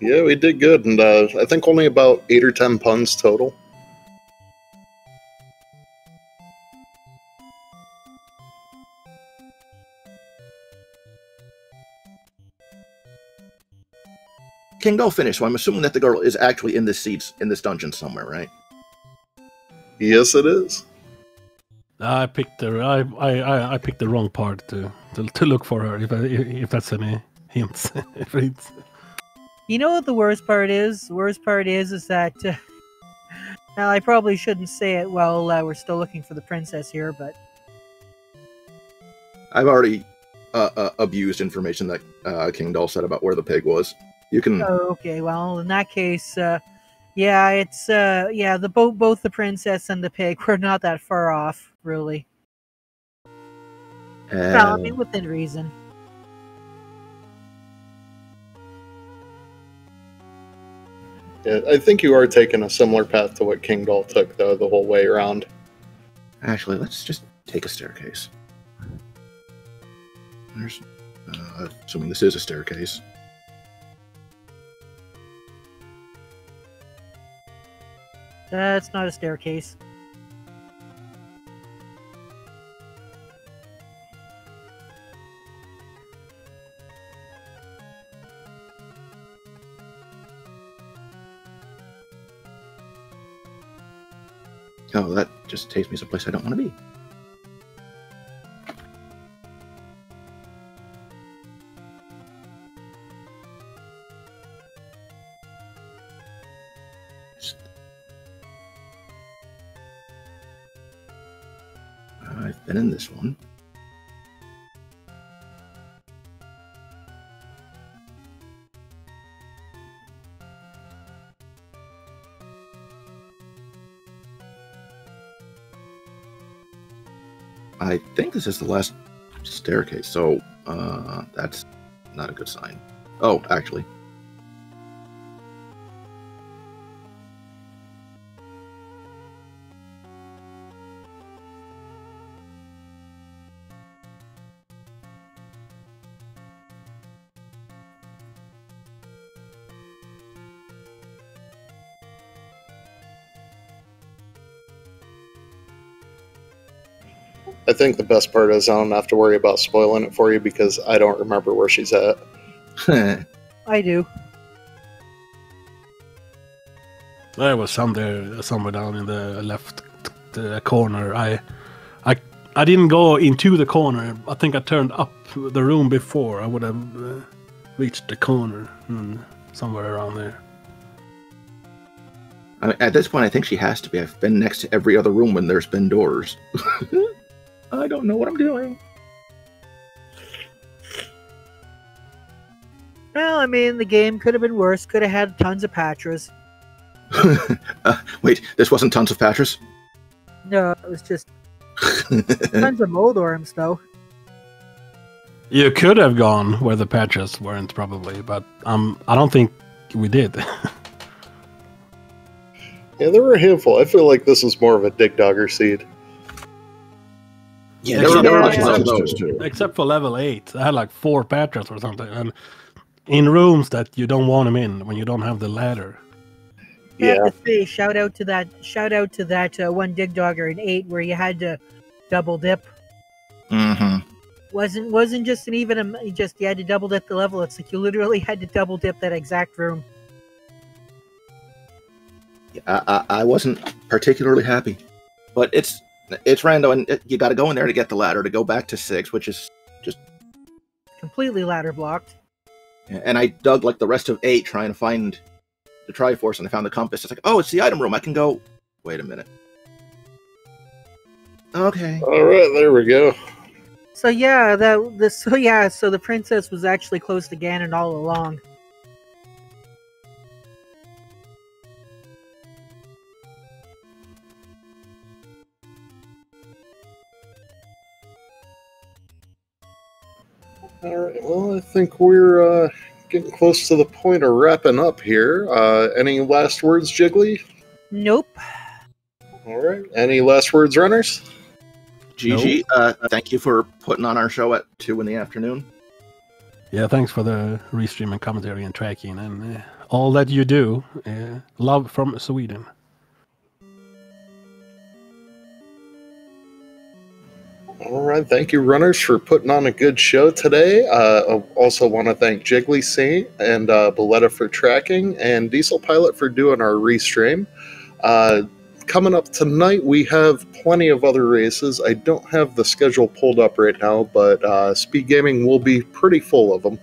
Yeah, we did good, and uh, I think only about eight or ten puns total. Kingdahl finished, so I'm assuming that the girl is actually in this seats in this dungeon somewhere, right? Yes, it is. I picked the I I I picked the wrong part to to, to look for her. If I, if that's any hints, if it's... You know what the worst part is? The worst part is is that uh, now I probably shouldn't say it while uh, we're still looking for the princess here, but I've already uh, uh, abused information that uh, Kingdahl said about where the pig was. You can. Oh, okay. Well, in that case. Uh, Yeah, it's, uh, yeah, the boat, both the princess and the pig were not that far off, really. Uh, well, I mean, within reason. Yeah, I think you are taking a similar path to what Kingdahl took, though, the whole way around. Actually, let's just take a staircase. There's, uh, assuming this is a staircase. That's not a staircase. Oh, that just takes me someplace I don't want to be. I've been in this one. I think this is the last staircase, so uh, that's not a good sign. Oh, actually. I think the best part is I don't have to worry about spoiling it for you because I don't remember where she's at. I do. There was somewhere, somewhere down in the left the corner. I, I, I didn't go into the corner. I think I turned up the room before. I would have uh, reached the corner mm, somewhere around there. I mean, at this point, I think she has to be. I've been next to every other room when there's been doors. I don't know what I'm doing. Well, I mean, the game could have been worse. Could have had tons of Patras. uh, wait, this wasn't tons of Patras? No, it was just tons of Moldorms, though. You could have gone where the Patras weren't, probably, but um, I don't think we did. Yeah, there were a handful. I feel like this is more of a Dig Dogger seed. Yeah, except, there were yeah, yeah. Those too. Except for level eight, I had like four patches or something, and in rooms that you don't want them in when you don't have the ladder. Yeah. I have to say, shout out to that! Shout out to that uh, one Dig Dogger in eight where you had to double dip. Mm-hmm. Wasn't wasn't just an even a, just you had to double dip the level. It's like you literally had to double dip that exact room. Yeah, I, I, I wasn't particularly happy, but it's. It's random, and it, you got to go in there to get the ladder to go back to six, which is just completely ladder blocked. And I dug like the rest of eight trying to find the Triforce, and I found the compass. It's like, oh, it's the item room. I can go. Wait a minute. Okay. All right, there we go. So yeah, that this. So yeah, so the princess was actually close to Ganon all along. All right, well, I think we're uh, getting close to the point of wrapping up here. Uh, any last words, Jiggly? Nope. All right. Any last words, runners? Gigi, nope. uh, thank you for putting on our show at two in the afternoon. Yeah, thanks for the restream and commentary and tracking and uh, all that you do. Uh, love from Sweden. All right, thank you, runners, for putting on a good show today. Uh, I also want to thank Jiggly Saint and uh, Boletta for tracking and Diesel Pilot for doing our restream. Uh, coming up tonight, we have plenty of other races. I don't have the schedule pulled up right now, but uh, Speed Gaming will be pretty full of them.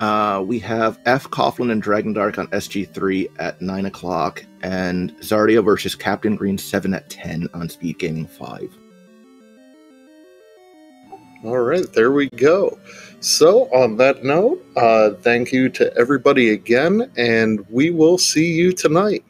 Uh, we have F. Coughlin and Dragon Dark on S G three at nine o'clock, and Zardio versus Captain Green seven at ten on Speed Gaming five. All right, there we go. So, on that note, uh, thank you to everybody again, and we will see you tonight.